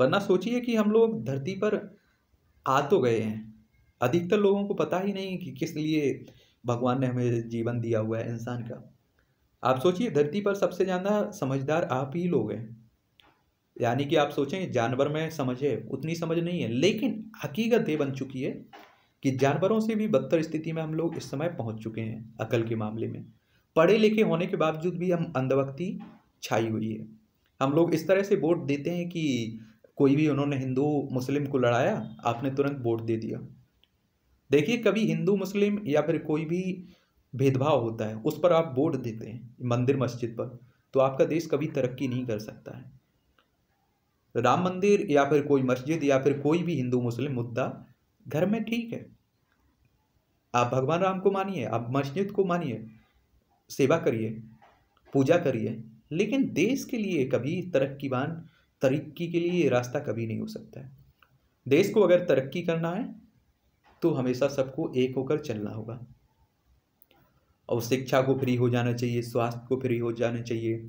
वरना सोचिए कि हम लोग धरती पर आ तो गए हैं, अधिकतर लोगों को पता ही नहीं कि किस लिए भगवान ने हमें जीवन दिया हुआ है इंसान का। आप सोचिए धरती पर सबसे ज़्यादा समझदार आप ही लोग हैं, यानी कि आप सोचें जानवर में समझ है उतनी समझ नहीं है, लेकिन हकीकत ये बन चुकी है कि जानवरों से भी बदतर स्थिति में हम लोग इस समय पहुँच चुके हैं। अकल के मामले में पढ़े लिखे होने के बावजूद भी हम अंधभक्ति छाई हुई है। हम लोग इस तरह से वोट देते हैं कि कोई भी उन्होंने हिंदू मुस्लिम को लड़ाया, आपने तुरंत वोट दे दिया। देखिए कभी हिंदू मुस्लिम या फिर कोई भी भेदभाव होता है उस पर आप वोट देते हैं, मंदिर मस्जिद पर, तो आपका देश कभी तरक्की नहीं कर सकता है। राम मंदिर या फिर कोई मस्जिद या फिर कोई भी हिंदू मुस्लिम मुद्दा घर में ठीक है, आप भगवान राम को मानिए, आप मस्जिद को मानिए, सेवा करिए, पूजा करिए, लेकिन देश के लिए कभी तरक्कीवान तरक्की के लिए रास्ता कभी नहीं हो सकता है। देश को अगर तरक्की करना है तो हमेशा सबको एक होकर चलना होगा, और शिक्षा को फ्री हो जाना चाहिए, स्वास्थ्य को फ्री हो जाना चाहिए।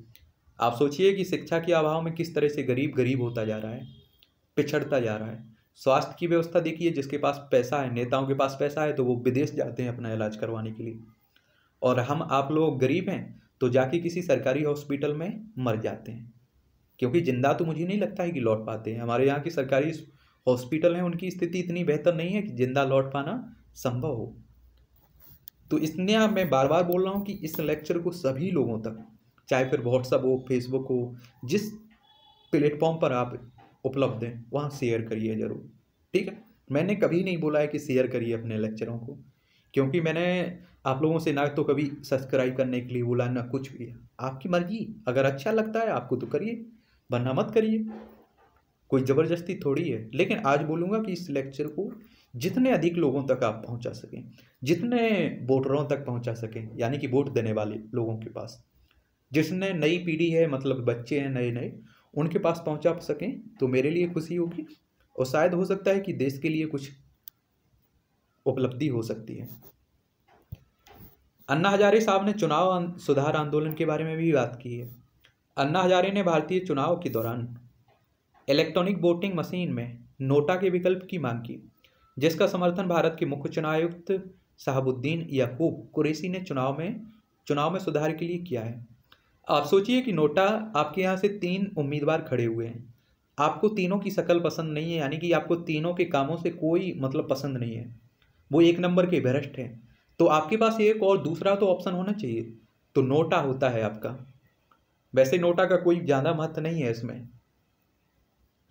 आप सोचिए कि शिक्षा के अभाव में किस तरह से गरीब गरीब होता जा रहा है, पिछड़ता जा रहा है। स्वास्थ्य की व्यवस्था देखिए, जिसके पास पैसा है, नेताओं के पास पैसा है तो वो विदेश जाते हैं अपना इलाज करवाने के लिए, और हम आप लोग गरीब हैं तो जाके किसी सरकारी हॉस्पिटल में मर जाते हैं, क्योंकि जिंदा तो मुझे नहीं लगता है कि लौट पाते हैं। हमारे यहाँ की सरकारी हॉस्पिटल हैं, उनकी स्थिति इतनी बेहतर नहीं है कि जिंदा लौट पाना संभव हो। तो इसलिए मैं बार बार बोल रहा हूँ कि इस लेक्चर को सभी लोगों तक, चाहे फिर व्हाट्सअप हो, फेसबुक हो, जिस प्लेटफॉर्म पर आप उपलब्ध हैं वहाँ शेयर करिए ज़रूर, ठीक है। मैंने कभी नहीं बोला है कि शेयर करिए अपने लेक्चरों को, क्योंकि मैंने आप लोगों से ना तो कभी सब्सक्राइब करने के लिए बोला ना कुछ भी, आपकी मर्जी। अगर अच्छा लगता है आपको तो करिए, वरना मत करिए, कोई ज़बरदस्ती थोड़ी है। लेकिन आज बोलूँगा कि इस लेक्चर को जितने अधिक लोगों तक आप पहुंचा सकें, जितने वोटरों तक पहुंचा सकें, यानी कि वोट देने वाले लोगों के पास, जिसने नई पीढ़ी है, मतलब बच्चे हैं नए नए, उनके पास पहुंचा सकें तो मेरे लिए खुशी होगी, और शायद हो सकता है कि देश के लिए कुछ उपलब्धि हो सकती है। अन्ना हजारे साहब ने चुनाव सुधार आंदोलन के बारे में भी बात की है। अन्ना हजारे ने भारतीय चुनाव के दौरान इलेक्ट्रॉनिक वोटिंग मशीन में नोटा के विकल्प की मांग की, जिसका समर्थन भारत के मुख्य चुनाव आयुक्त शहाबुद्दीन याकूब कुरैशी ने चुनाव में चुनाव में सुधार के लिए किया है। आप सोचिए कि नोटा आपके यहाँ से तीन उम्मीदवार खड़े हुए हैं, आपको तीनों की शकल पसंद नहीं है, यानी कि आपको तीनों के कामों से कोई मतलब पसंद नहीं है, वो एक नंबर के भ्रष्ट हैं, तो आपके पास एक और दूसरा तो ऑप्शन होना चाहिए, तो नोटा होता है आपका। वैसे नोटा का कोई ज़्यादा महत्व नहीं है इसमें,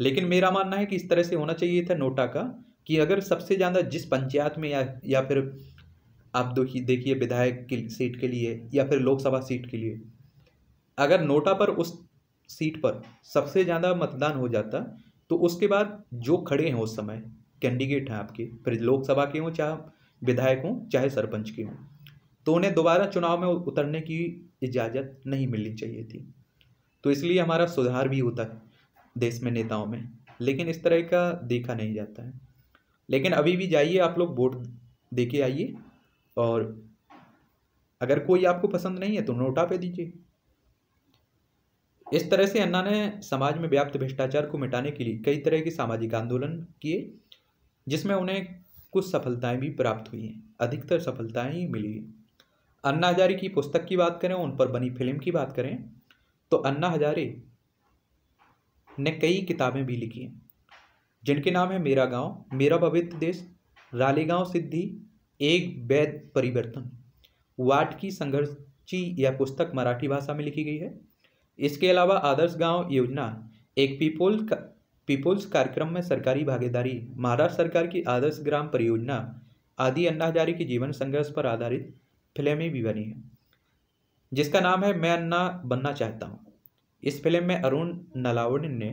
लेकिन मेरा मानना है कि इस तरह से होना चाहिए था नोटा का, कि अगर सबसे ज़्यादा जिस पंचायत में या या फिर आप देखिए देखिए विधायक की सीट के लिए या फिर लोकसभा सीट के लिए, अगर नोटा पर उस सीट पर सबसे ज़्यादा मतदान हो जाता तो उसके बाद जो खड़े हैं उस समय कैंडिडेट हैं आपके, फिर लोकसभा के हों चाहे विधायक हों चाहे सरपंच के हों, तो उन्हें दोबारा चुनाव में उतरने की इजाज़त नहीं मिलनी चाहिए थी। तो इसलिए हमारा सुधार भी होता है देश में नेताओं में, लेकिन इस तरह का देखा नहीं जाता है। लेकिन अभी भी जाइए आप लोग वोट दे के आइए, और अगर कोई आपको पसंद नहीं है तो नोटा पे दीजिए। इस तरह से अन्ना ने समाज में व्याप्त भ्रष्टाचार को मिटाने के लिए कई तरह के सामाजिक आंदोलन किए, जिसमें उन्हें कुछ सफलताएं भी प्राप्त हुई हैं, अधिकतर सफलताएं ही मिली हैं। अन्ना हजारे की पुस्तक की बात करें, उन पर बनी फिल्म की बात करें तो अन्ना हजारे ने कई किताबें भी लिखी हैं, जिनके नाम है मेरा गांव, मेरा पवित्र देश, रालेगण सिद्धि, एक वैध परिवर्तन, वाट की संघर्षी। यह पुस्तक मराठी भाषा में लिखी गई है। इसके अलावा आदर्श गांव योजना एक पीपुल का, पीपुल्स कार्यक्रम में सरकारी भागीदारी, महाराष्ट्र सरकार की आदर्श ग्राम परियोजना आदि अन्ना हजारे के जीवन संघर्ष पर आधारित फिल्में भी बनी हैं, जिसका नाम है मैं अन्ना बनना चाहता हूँ। इस फिल्म में अरुण नलावड़े ने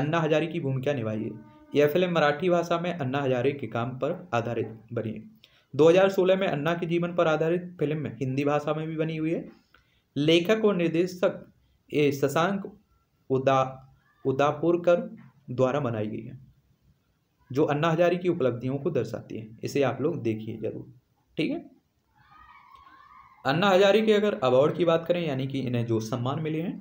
अन्ना हजारे की भूमिका निभाई है। यह फिल्म मराठी भाषा में अन्ना हजारे के काम पर आधारित बनी है। दो हज़ार सोलह में अन्ना के जीवन पर आधारित फिल्म हिंदी भाषा में भी बनी हुई है। लेखक और निर्देशक ए शशांक उदा उदापुरकर द्वारा बनाई गई है, जो अन्ना हजारे की उपलब्धियों को दर्शाती है। इसे आप लोग देखिए जरूर, ठीक है। अन्ना हजारे के अगर अवार्ड की बात करें, यानी कि इन्हें जो सम्मान मिले हैं,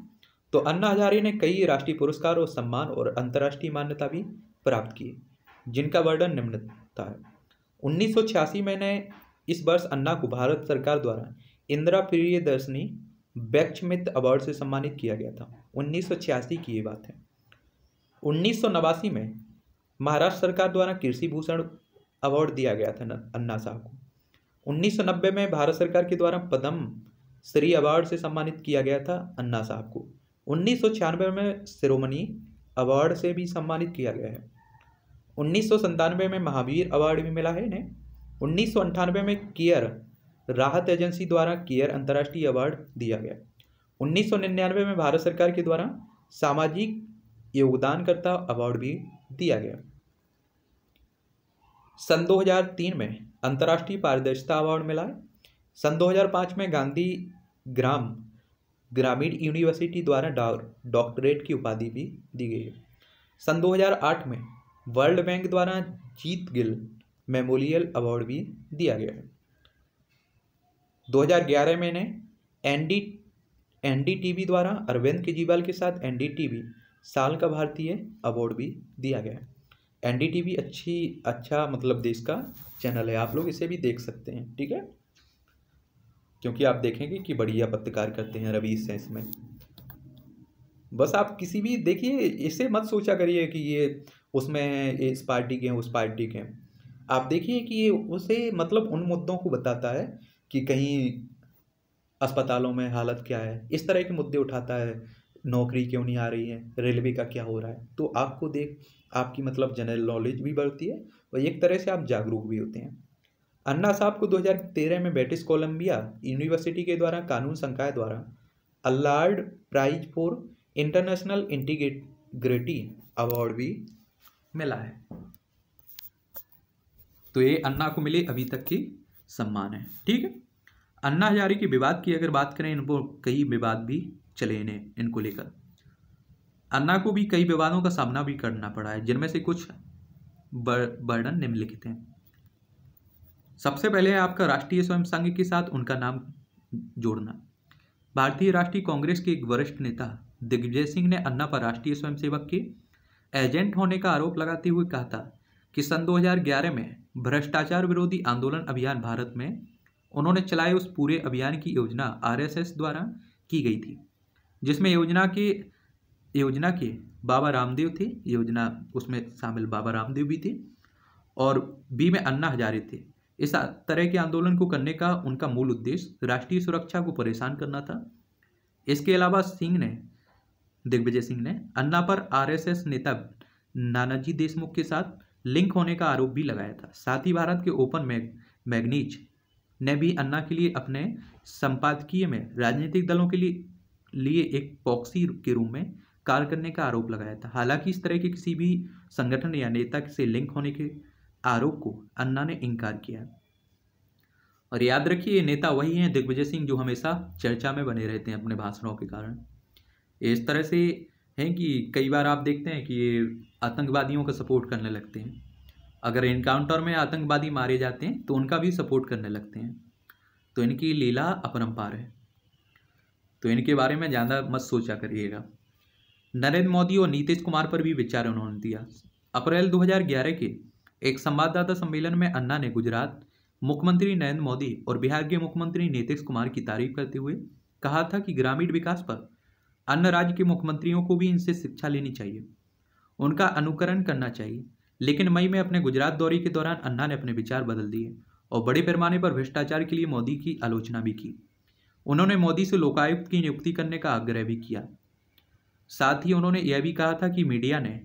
तो अन्ना हजारे ने कई राष्ट्रीय पुरस्कार और सम्मान और अंतर्राष्ट्रीय मान्यता भी प्राप्त किए, जिनका वर्णन निम्न है। उन्नीस सौ छियासी में ने इस वर्ष अन्ना को भारत सरकार द्वारा इंदिरा प्रियदर्शनी वैक्ष्मित अवार्ड से सम्मानित किया गया था। उन्नीस सौ छियासी की ये बात है। उन्नीस सौ नवासी में महाराष्ट्र सरकार द्वारा कृषि भूषण अवार्ड दिया गया था अन्ना साहब को। उन्नीस सौ नब्बे में भारत सरकार के द्वारा पदम श्री अवार्ड से सम्मानित किया गया था अन्ना साहब को। उन्नीस सौ छियानवे में शिरोमणि अवार्ड से भी सम्मानित किया गया है। उन्नीस सौ संतानवे में महावीर अवार्ड भी मिला है इन्हें। उन्नीस सौ अंठानवे में केयर राहत एजेंसी द्वारा केयर अंतर्राष्ट्रीय अवार्ड दिया गया। उन्नीस सौ निन्यानवे में भारत सरकार के द्वारा सामाजिक योगदानकर्ता अवार्ड भी दिया गया। सन दो हज़ार तीन में अंतर्राष्ट्रीय पारदर्शिता अवार्ड मिला है। सन दो हज़ार पाँच में गांधी ग्राम ग्रामीण यूनिवर्सिटी द्वारा डॉक्टरेट की उपाधि भी दी गई है। सन दो हज़ार आठ में वर्ल्ड बैंक द्वारा जीत गिल मेमोरियल अवार्ड भी दिया गया है। दो हज़ार ग्यारह में इन्हें एनडी एनडीटीवी द्वारा अरविंद केजरीवाल के साथ एनडीटीवी साल का भारतीय अवार्ड भी दिया गया है। एनडीटीवी अच्छी अच्छा मतलब देश का चैनल है, आप लोग इसे भी देख सकते हैं, ठीक है, क्योंकि आप देखेंगे कि बढ़िया पत्रकार करते हैं रवीश है इसमें। बस आप किसी भी देखिए, इसे मत सोचा करिए कि ये उसमें इस पार्टी के हैं उस पार्टी के हैं। आप देखिए कि ये उसे मतलब उन मुद्दों को बताता है कि कहीं अस्पतालों में हालत क्या है, इस तरह के मुद्दे उठाता है, नौकरी क्यों नहीं आ रही है, रेलवे का क्या हो रहा है। तो आपको देख आपकी मतलब जनरल नॉलेज भी बढ़ती है और एक तरह से आप जागरूक भी होते हैं। अन्ना साहब को दो हज़ार तेरह में ब्रिटिश कोलंबिया यूनिवर्सिटी के द्वारा कानून संकाय द्वारा Allard Prize for International Integrity award भी मिला है। तो ये अन्ना को मिले अभी तक की सम्मान है। ठीक है, अन्ना हजारे के विवाद की अगर बात करें, इनको कई विवाद भी चले इन्हें इनको लेकर। अन्ना को भी कई विवादों का सामना भी करना पड़ा है, जिनमें से कुछ वर्णन निम्नलिखित हैं। सबसे पहले है आपका राष्ट्रीय स्वयं संघ के साथ उनका नाम जोड़ना। भारतीय राष्ट्रीय कांग्रेस के एक वरिष्ठ नेता दिग्विजय सिंह ने अन्ना पर राष्ट्रीय स्वयंसेवक के एजेंट होने का आरोप लगाते हुए कहा था कि सन दो हज़ार ग्यारह में भ्रष्टाचार विरोधी आंदोलन अभियान भारत में उन्होंने चलाए उस पूरे अभियान की योजना आरएसएस द्वारा की गई थी, जिसमें योजना के योजना के बाबा रामदेव थे, योजना उसमें शामिल बाबा रामदेव भी थे और बी में अन्ना हजारे थे। इस तरह के आंदोलन को करने का उनका मूल उद्देश्य राष्ट्रीय सुरक्षा को परेशान करना था। इसके अलावा सिंह ने दिग्विजय सिंह ने अन्ना पर आरएसएस नेता नानाजी देशमुख के साथ लिंक होने का आरोप भी लगाया था। साथ ही भारत के ओपन मैग मैगनीज ने भी अन्ना के लिए अपने संपादकीय में राजनीतिक दलों के लिए लिए एक पॉक्सी के रूप में कार्य करने का आरोप लगाया था। हालांकि इस तरह के किसी भी संगठन या नेता से लिंक होने के आरोप को अन्ना ने इनकार किया। और याद रखिए, ये नेता वही हैं दिग्विजय सिंह जो हमेशा चर्चा में बने रहते हैं अपने भाषणों के कारण। इस तरह से हैं कि कई बार आप देखते हैं कि ये आतंकवादियों का सपोर्ट करने लगते हैं। अगर इनकाउंटर में आतंकवादी मारे जाते हैं तो उनका भी सपोर्ट करने लगते हैं। तो इनकी लीला अपरंपार है, तो इनके बारे में ज़्यादा मत सोचा करिएगा। नरेंद्र मोदी और नीतीश कुमार पर भी विचार उन्होंने दिया। अप्रैल दो हज़ार ग्यारह के एक संवाददाता सम्मेलन में अन्ना ने गुजरात मुख्यमंत्री नरेंद्र मोदी और बिहार के मुख्यमंत्री नीतीश कुमार की तारीफ करते हुए कहा था कि ग्रामीण विकास पर अन्य राज्य के मुख्यमंत्रियों को भी इनसे शिक्षा लेनी चाहिए, उनका अनुकरण करना चाहिए। लेकिन मई में अपने गुजरात दौरे के दौरान अन्ना ने अपने विचार बदल दिए और बड़े पैमाने पर भ्रष्टाचार के लिए मोदी की आलोचना भी की। उन्होंने मोदी से लोकायुक्त की नियुक्ति करने का आग्रह भी किया। साथ ही उन्होंने यह भी कहा था कि मीडिया ने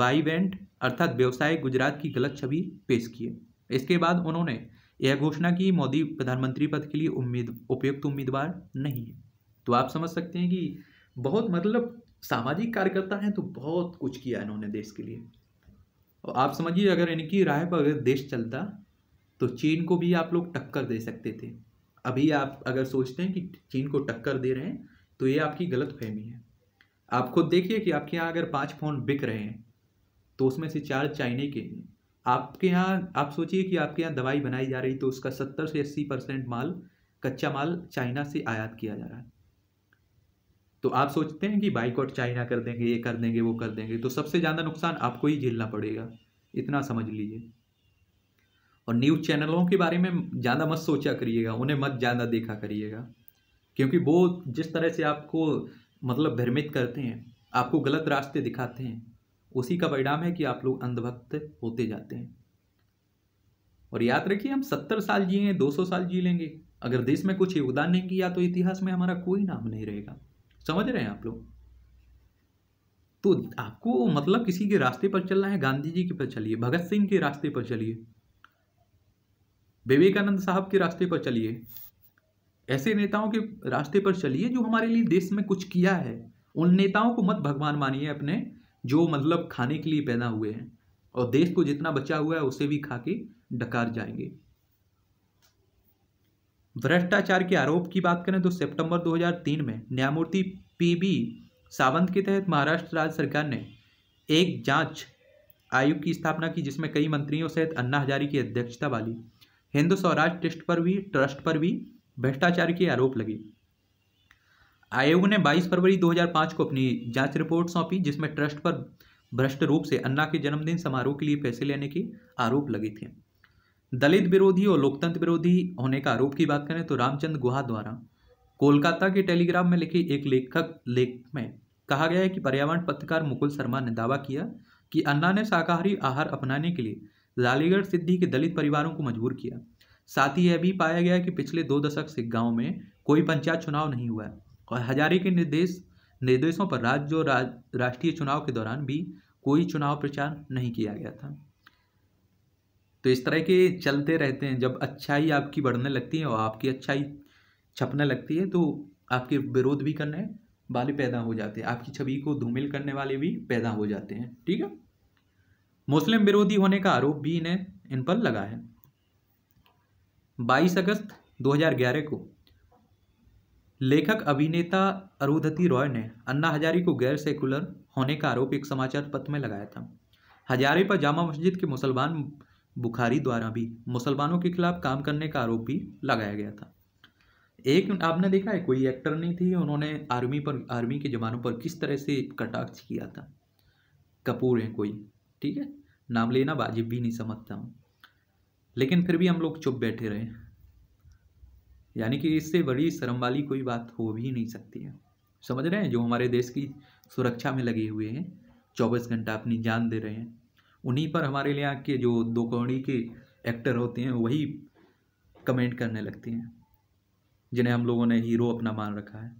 बाइवेंट अर्थात व्यवसाय गुजरात की गलत छवि पेश की है। इसके बाद उन्होंने यह घोषणा की मोदी प्रधानमंत्री पद के लिए उम्मीद उपयुक्त उम्मीदवार नहीं है। तो आप समझ सकते हैं कि बहुत मतलब सामाजिक कार्यकर्ता हैं, तो बहुत कुछ किया इन्होंने देश के लिए। और आप समझिए, अगर इनकी राय पर अगर देश चलता तो चीन को भी आप लोग टक्कर दे सकते थे। अभी आप अगर सोचते हैं कि चीन को टक्कर दे रहे हैं तो ये आपकी गलत फहमी है। आप खुद देखिए कि आपके यहाँ अगर पाँच फ़ोन बिक रहे हैं तो उसमें से चार चाइना के हैं। आपके यहाँ आप सोचिए कि आपके यहाँ दवाई बनाई जा रही तो उसका सत्तर से अस्सी परसेंट माल कच्चा माल चाइना से आयात किया जा रहा है। तो आप सोचते हैं कि बाइकआउट चाइना कर देंगे, ये कर देंगे, वो कर देंगे, तो सबसे ज़्यादा नुकसान आपको ही झेलना पड़ेगा, इतना समझ लीजिए। और न्यूज़ चैनलों के बारे में ज़्यादा मत सोचा करिएगा, उन्हें मत ज़्यादा देखा करिएगा, क्योंकि वो जिस तरह से आपको मतलब भ्रमित करते हैं, आपको गलत रास्ते दिखाते हैं, उसी का परिणाम है कि आप लोग अंधभक्त होते जाते हैं। और याद रखिए, हम सत्तर साल जिए हैं, दो सौ साल जी लेंगे, अगर देश में कुछ योगदान नहीं किया तो इतिहास में हमारा कोई नाम नहीं रहेगा। समझ रहे हैं आप लोग? तो आपको मतलब किसी के रास्ते पर चलना है, गांधी जी के पर चलिए, भगत सिंह के रास्ते पर चलिए, विवेकानंद साहब के रास्ते पर चलिए, ऐसे नेताओं के रास्ते पर चलिए जो हमारे लिए देश में कुछ किया है। उन नेताओं को मत भगवान मानिए अपने, जो मतलब खाने के लिए पैदा हुए हैं और देश को जितना बचा हुआ है उसे भी खा के डकार जाएंगे। भ्रष्टाचार के आरोप की बात करें तो सितंबर दो हज़ार तीन में न्यायमूर्ति पी बी सावंत के तहत महाराष्ट्र राज्य सरकार ने एक जांच आयोग की स्थापना की, जिसमें कई मंत्रियों सहित अन्ना हजारे की अध्यक्षता वाली हिंदू स्वराज ट्रस्ट पर भी ट्रस्ट पर भी भ्रष्टाचार के आरोप लगे। आयोग ने बाईस फरवरी दो हज़ार पाँच को अपनी जांच रिपोर्ट सौंपी, जिसमें ट्रस्ट पर भ्रष्ट रूप से अन्ना के जन्मदिन समारोह के लिए पैसे लेने के आरोप लगे थे। दलित विरोधी और लोकतंत्र विरोधी होने का आरोप की बात करें तो रामचंद्र गुहा द्वारा कोलकाता के टेलीग्राम में लिखे एक लेखक लेख में कहा गया है कि पर्यावरण पत्रकार मुकुल शर्मा ने दावा किया कि अन्ना ने शाकाहारी आहार अपनाने के लिए रालेगण सिद्धि के दलित परिवारों को मजबूर किया। साथ ही यह भी पाया गया कि पिछले दो दशक से गाँव में कोई पंचायत चुनाव नहीं हुआ और हजारे के निर्देश निर्देशों पर राज्य और राष्ट्रीय चुनाव के दौरान भी कोई चुनाव प्रचार नहीं किया गया था। तो इस तरह के चलते रहते हैं, जब अच्छाई आपकी बढ़ने लगती है और आपकी अच्छाई छपने लगती है तो आपके विरोध भी करने वाले पैदा हो जाते हैं, आपकी छवि को धूमिल करने वाले भी पैदा हो जाते हैं। ठीक है, मुस्लिम विरोधी होने का आरोप भी इन्हें इन पर लगा है। बाईस अगस्त दो हज़ार ग्यारह को लेखक अभिनेता अरुंधति रॉय ने अन्ना हजारे को गैर सेकुलर होने का आरोप एक समाचार पत्र में लगाया था। हजारे पर जामा मस्जिद के मुसलमान बुखारी द्वारा भी मुसलमानों के खिलाफ काम करने का आरोप भी लगाया गया था। एक आपने देखा है, कोई एक्टर नहीं थी, उन्होंने आर्मी पर, आर्मी के जवानों पर किस तरह से कटाक्ष किया था। कपूर हैं कोई, ठीक है, नाम लेना वाजिब भी नहीं समझता हूँ, लेकिन फिर भी हम लोग चुप बैठे रहे। यानी कि इससे बड़ी शर्म वाली कोई बात हो भी नहीं सकती है। समझ रहे हैं, जो हमारे देश की सुरक्षा में लगे हुए हैं, चौबीस घंटा अपनी जान दे रहे हैं, उन्हीं पर हमारे लिए के जो दो कौड़ी के एक्टर होते हैं वही कमेंट करने लगते हैं, जिन्हें हम लोगों ने हीरो अपना मान रखा है।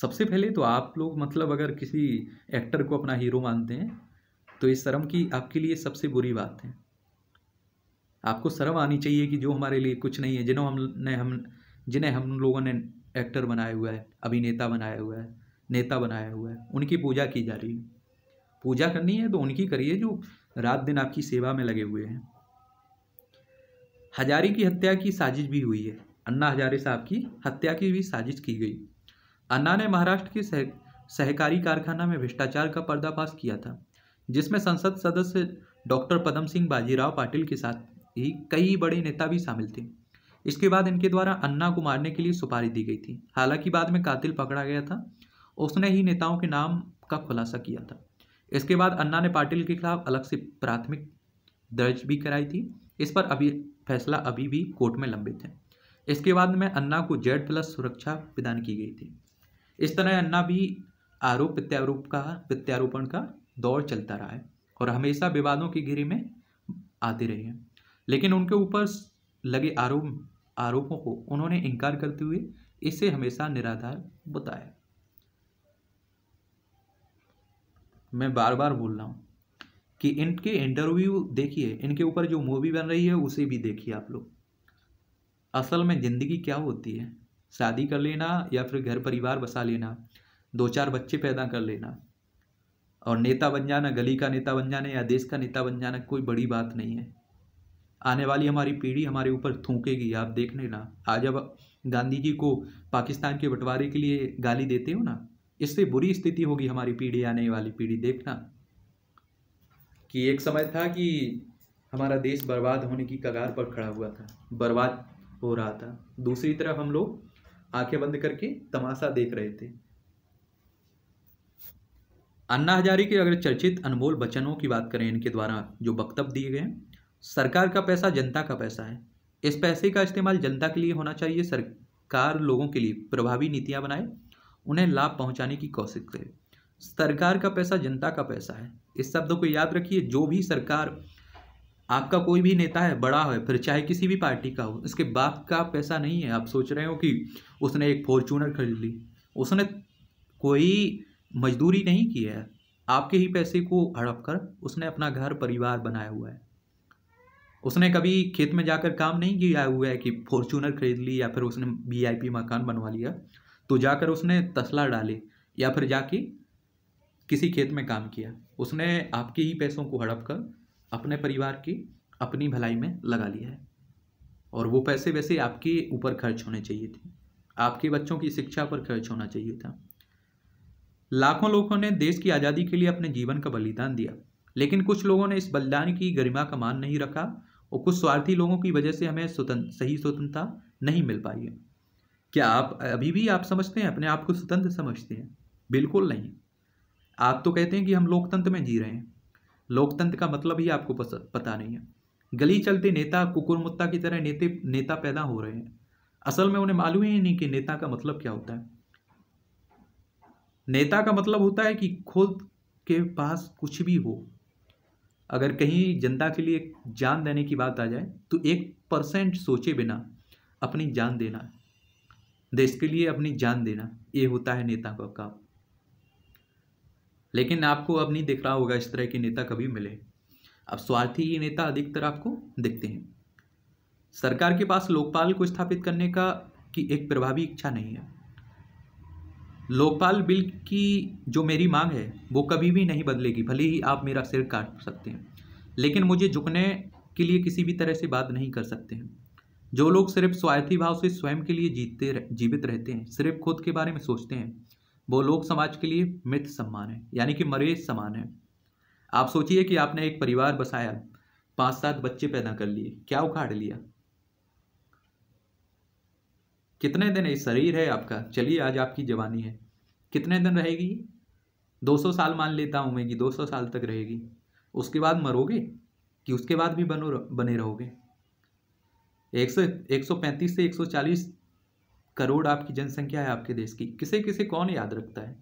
सबसे पहले तो आप लोग मतलब अगर किसी एक्टर को अपना हीरो मानते हैं तो इस शर्म की आपके लिए सबसे बुरी बात है। आपको शर्म आनी चाहिए कि जो हमारे लिए कुछ नहीं है, जिन्हों हमने हम जिन्हें हम लोगों ने एक्टर बनाया हुआ है, अभिनेता बनाया हुआ है, नेता बनाया हुआ है, उनकी पूजा की जा रही है। पूजा करनी है तो उनकी करिए जो रात दिन आपकी सेवा में लगे हुए हैं। हजारे की हत्या की साजिश भी हुई है, अन्ना हजारे साहब की हत्या की भी साजिश की गई। अन्ना ने महाराष्ट्र के सह, सहकारी कारखाना में भ्रष्टाचार का पर्दाफाश किया था, जिसमें संसद सदस्य डॉक्टर पदम सिंह बाजीराव पाटिल के साथ ही कई बड़े नेता भी शामिल थे। इसके बाद इनके द्वारा अन्ना को मारने के लिए सुपारी दी गई थी। हालांकि बाद में कातिल पकड़ा गया था, उसने ही नेताओं के नाम का खुलासा किया था। इसके बाद अन्ना ने पाटिल के खिलाफ अलग से प्राथमिक दर्ज भी कराई थी। इस पर अभी फैसला अभी भी कोर्ट में लंबित है। इसके बाद में अन्ना को जेड प्लस सुरक्षा प्रदान की गई थी। इस तरह अन्ना भी आरोप प्रत्यारोप का प्रत्यारोपण का दौर चलता रहा है और हमेशा विवादों के घेरे में आते रहे हैं, लेकिन उनके ऊपर लगे आरोप आरोपों को उन्होंने इनकार करते हुए इसे हमेशा निराधार बताया। मैं बार बार बोल रहा हूँ कि इनके इंटरव्यू देखिए, इनके ऊपर जो मूवी बन रही है उसे भी देखिए आप लोग। असल में ज़िंदगी क्या होती है, शादी कर लेना या फिर घर परिवार बसा लेना, दो चार बच्चे पैदा कर लेना और नेता बन जाना, गली का नेता बन जाना या देश का नेता बन जाना कोई बड़ी बात नहीं है। आने वाली हमारी पीढ़ी हमारे ऊपर थूकेगी, आप देख लेना। आज अब गांधी जी को पाकिस्तान के बंटवारे के लिए गाली देते हो ना, इससे बुरी स्थिति होगी हमारी पीढ़ी, आने वाली पीढ़ी। देखना कि एक समय था कि हमारा देश बर्बाद होने की कगार पर खड़ा हुआ था, बर्बाद हो रहा था, दूसरी तरफ हम लोग आंखें बंद करके तमाशा देख रहे थे। अन्ना हजारे के अगर चर्चित अनमोल वचनों की बात करें, इनके द्वारा जो वक्तव्य दिए गए, सरकार का पैसा जनता का पैसा है, इस पैसे का इस्तेमाल जनता के लिए होना चाहिए। सरकार लोगों के लिए प्रभावी नीतियाँ बनाए, उन्हें लाभ पहुंचाने की कोशिश करे। सरकार का पैसा जनता का पैसा है, इस शब्द को याद रखिए। जो भी सरकार, आपका कोई भी नेता है, बड़ा है, फिर चाहे किसी भी पार्टी का हो, इसके बाप का पैसा नहीं है। आप सोच रहे हो कि उसने एक फॉर्चूनर खरीद ली, उसने कोई मजदूरी नहीं की है, आपके ही पैसे को हड़प कर उसने अपना घर परिवार बनाया हुआ है। उसने कभी खेत में जाकर काम नहीं किया हुआ है कि फॉर्चूनर खरीद ली या फिर उसने वी आई पी मकान बनवा लिया तो जाकर उसने तसला डाले या फिर जाके किसी खेत में काम किया। उसने आपके ही पैसों को हड़प कर अपने परिवार की अपनी भलाई में लगा लिया है और वो पैसे वैसे आपके ऊपर खर्च होने चाहिए थे, आपके बच्चों की शिक्षा पर खर्च होना चाहिए था। लाखों लोगों ने देश की आज़ादी के लिए अपने जीवन का बलिदान दिया, लेकिन कुछ लोगों ने इस बलिदान की गरिमा का मान नहीं रखा और कुछ स्वार्थी लोगों की वजह से हमें स्वतंत्र सही स्वतंत्रता नहीं मिल पाई है। क्या आप अभी भी आप समझते हैं अपने आप को स्वतंत्र समझते हैं? बिल्कुल नहीं। आप तो कहते हैं कि हम लोकतंत्र में जी रहे हैं, लोकतंत्र का मतलब ही आपको पता नहीं है। गली चलते नेता कुकुरमुत्ता की तरह नेते नेता पैदा हो रहे हैं, असल में उन्हें मालूम ही नहीं कि नेता का मतलब क्या होता है। नेता का मतलब होता है कि खुद के पास कुछ भी हो। अगर कहीं जनता के लिए जान देने की बात आ जाए तो एक परसेंट सोचे बिना अपनी जान देना, देश के लिए अपनी जान देना, ये होता है नेता का काम। लेकिन आपको अब नहीं दिख रहा होगा इस तरह के नेता कभी मिले। अब स्वार्थी ही नेता अधिकतर आपको दिखते हैं। सरकार के पास लोकपाल को स्थापित करने का की एक प्रभावी इच्छा नहीं है। लोकपाल बिल की जो मेरी मांग है वो कभी भी नहीं बदलेगी, भले ही आप मेरा सिर काट सकते हैं, लेकिन मुझे झुकने के लिए किसी भी तरह से बात नहीं कर सकते हैं। जो लोग सिर्फ स्वार्थी भाव से स्वयं के लिए जीते जीवित रहते हैं, सिर्फ खुद के बारे में सोचते हैं, वो लोग समाज के लिए मृत सम्मान है, यानी कि मरे समान है। आप सोचिए कि आपने एक परिवार बसाया, पाँच सात बच्चे पैदा कर लिए, क्या उखाड़ लिया? कितने दिन ये शरीर है आपका, चलिए आज आपकी जवानी है, कितने दिन रहेगी? दो सौ साल मान लेता हूँ मैं कि दो सौ साल तक रहेगी। उसके बाद मरोगे कि उसके बाद भी बनो बने रहोगे? एक सौ एक सौ पैंतीस से एक सौ चालीस करोड़ आपकी जनसंख्या है आपके देश की, किसे किसे कौन याद रखता है?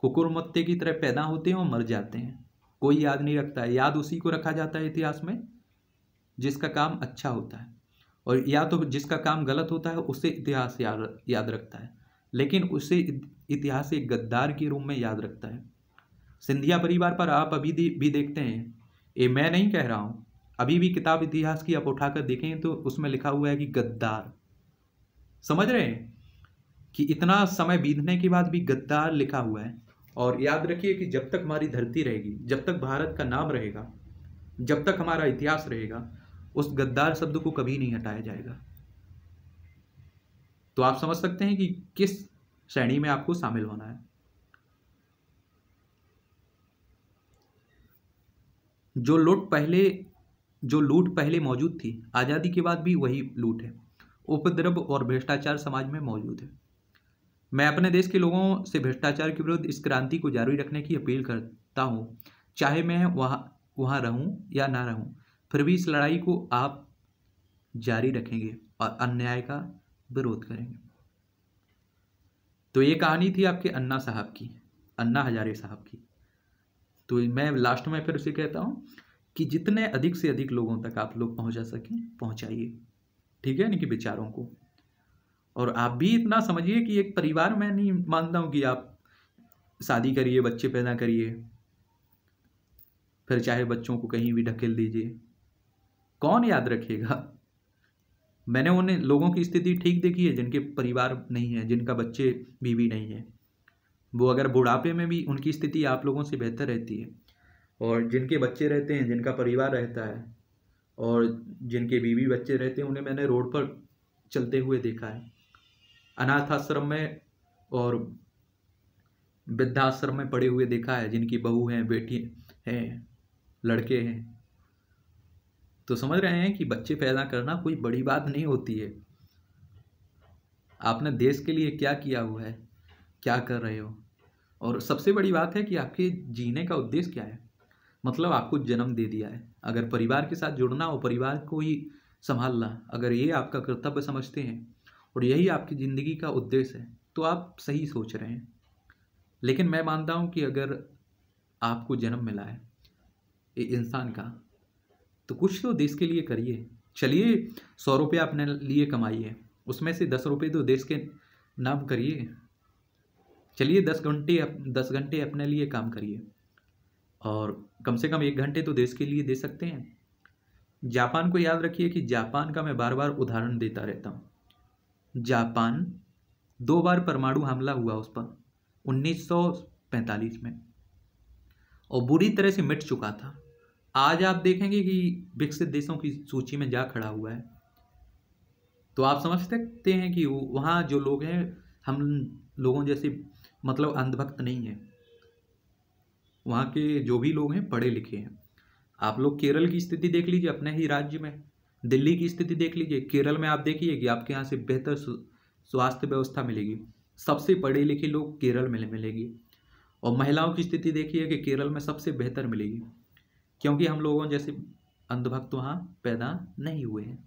कुकुर मत्ते की तरह पैदा होते हैं और मर जाते हैं, कोई याद नहीं रखता है। याद उसी को रखा जाता है इतिहास में जिसका काम अच्छा होता है, और या तो जिसका काम गलत होता है उसे इतिहास याद याद रखता है, लेकिन उसे इतिहास एक गद्दार के रूप में याद रखता है। सिंधिया परिवार पर आप अभी भी देखते हैं, ये मैं नहीं कह रहा हूँ, अभी भी किताब इतिहास की आप उठाकर देखें तो उसमें लिखा हुआ है कि गद्दार। समझ रहे हैं कि इतना समय बीतने के बाद भी गद्दार लिखा हुआ है। और याद रखिए कि जब तक हमारी धरती रहेगी, जब तक भारत का नाम रहेगा, जब तक हमारा इतिहास रहेगा, उस गद्दार शब्द को कभी नहीं हटाया जाएगा। तो आप समझ सकते हैं कि किस श्रेणी में आपको शामिल होना है। जो लूट पहले जो लूट पहले मौजूद थी, आजादी के बाद भी वही लूट है। उपद्रव और भ्रष्टाचार समाज में मौजूद है। मैं अपने देश के लोगों से भ्रष्टाचार के विरुद्ध इस क्रांति को जारी रखने की अपील करता हूँ। चाहे मैं वहां वहां रहूं या ना रहूं, फिर भी इस लड़ाई को आप जारी रखेंगे और अन्याय का विरोध करेंगे। तो ये कहानी थी आपके अन्ना साहब की, अन्ना हजारे साहब की। तो मैं लास्ट में फिर उसे कहता हूँ कि जितने अधिक से अधिक लोगों तक आप लोग पहुँचा सकें पहुँचाइए, ठीक है, यानी कि विचारों को। और आप भी इतना समझिए कि एक परिवार, मैं नहीं मानता हूँ कि आप शादी करिए, बच्चे पैदा करिए, फिर चाहे बच्चों को कहीं भी ढकेल दीजिए, कौन याद रखेगा? मैंने उन्हें लोगों की स्थिति ठीक देखी है जिनके परिवार नहीं है, जिनका बच्चे बीवी नहीं है। वो अगर बुढ़ापे में भी उनकी स्थिति आप लोगों से बेहतर रहती है, और जिनके बच्चे रहते हैं, जिनका परिवार रहता है, और जिनके बीवी बच्चे रहते हैं, उन्हें मैंने रोड पर चलते हुए देखा है। अनाथ आश्रम में और वृद्धाश्रम में पड़े हुए देखा है, जिनकी बहू हैं, बेटी हैं, लड़के हैं। तो समझ रहे हैं कि बच्चे पैदा करना कोई बड़ी बात नहीं होती है। आपने देश के लिए क्या किया हुआ है, क्या कर रहे हो, और सबसे बड़ी बात है कि आपके जीने का उद्देश्य क्या है। मतलब आपको जन्म दे दिया है, अगर परिवार के साथ जुड़ना और परिवार को ही संभालना, अगर ये आपका कर्तव्य समझते हैं और यही आपकी ज़िंदगी का उद्देश्य है, तो आप सही सोच रहे हैं। लेकिन मैं मानता हूँ कि अगर आपको जन्म मिला है इंसान का, तो कुछ तो देश के लिए करिए। चलिए सौ रुपये अपने लिए कमाइए, उसमें से दस रुपये तो देश के नाम करिए। चलिए दस घंटे दस घंटे अपने लिए काम करिए, और कम से कम एक घंटे तो देश के लिए दे सकते हैं। जापान को याद रखिए कि जापान का मैं बार बार उदाहरण देता रहता हूँ। जापान दो बार परमाणु हमला हुआ उस पर उन्नीस सौ पैंतालीस में, और बुरी तरह से मिट चुका था। आज आप देखेंगे कि विकसित देशों की सूची में जा खड़ा हुआ है। तो आप समझ सकते हैं कि वहाँ जो लोग हैं, हम लोगों जैसे मतलब अंधभक्त नहीं हैं। वहाँ के जो भी लोग हैं पढ़े लिखे हैं। आप लोग केरल की स्थिति देख लीजिए, अपने ही राज्य में दिल्ली की स्थिति देख लीजिए। केरल में आप देखिए कि आपके यहाँ से बेहतर स्वास्थ्य व्यवस्था मिलेगी, सबसे पढ़े लिखे लोग केरल में मिलेगी। और महिलाओं की स्थिति देखिए कि केरल में सबसे बेहतर मिलेगी, क्योंकि हम लोगों जैसे अंधभक्त वहाँ पैदा नहीं हुए हैं।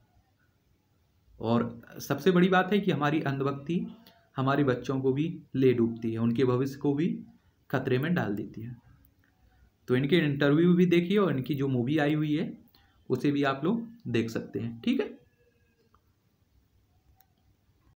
और सबसे बड़ी बात है कि हमारी अंधभक्ति हमारे बच्चों को भी ले डूबती है, उनके भविष्य को भी खतरे में डाल देती है। तो इनके इंटरव्यू भी देखिए, और इनकी जो मूवी आई हुई है उसे भी आप लोग देख सकते हैं, ठीक है।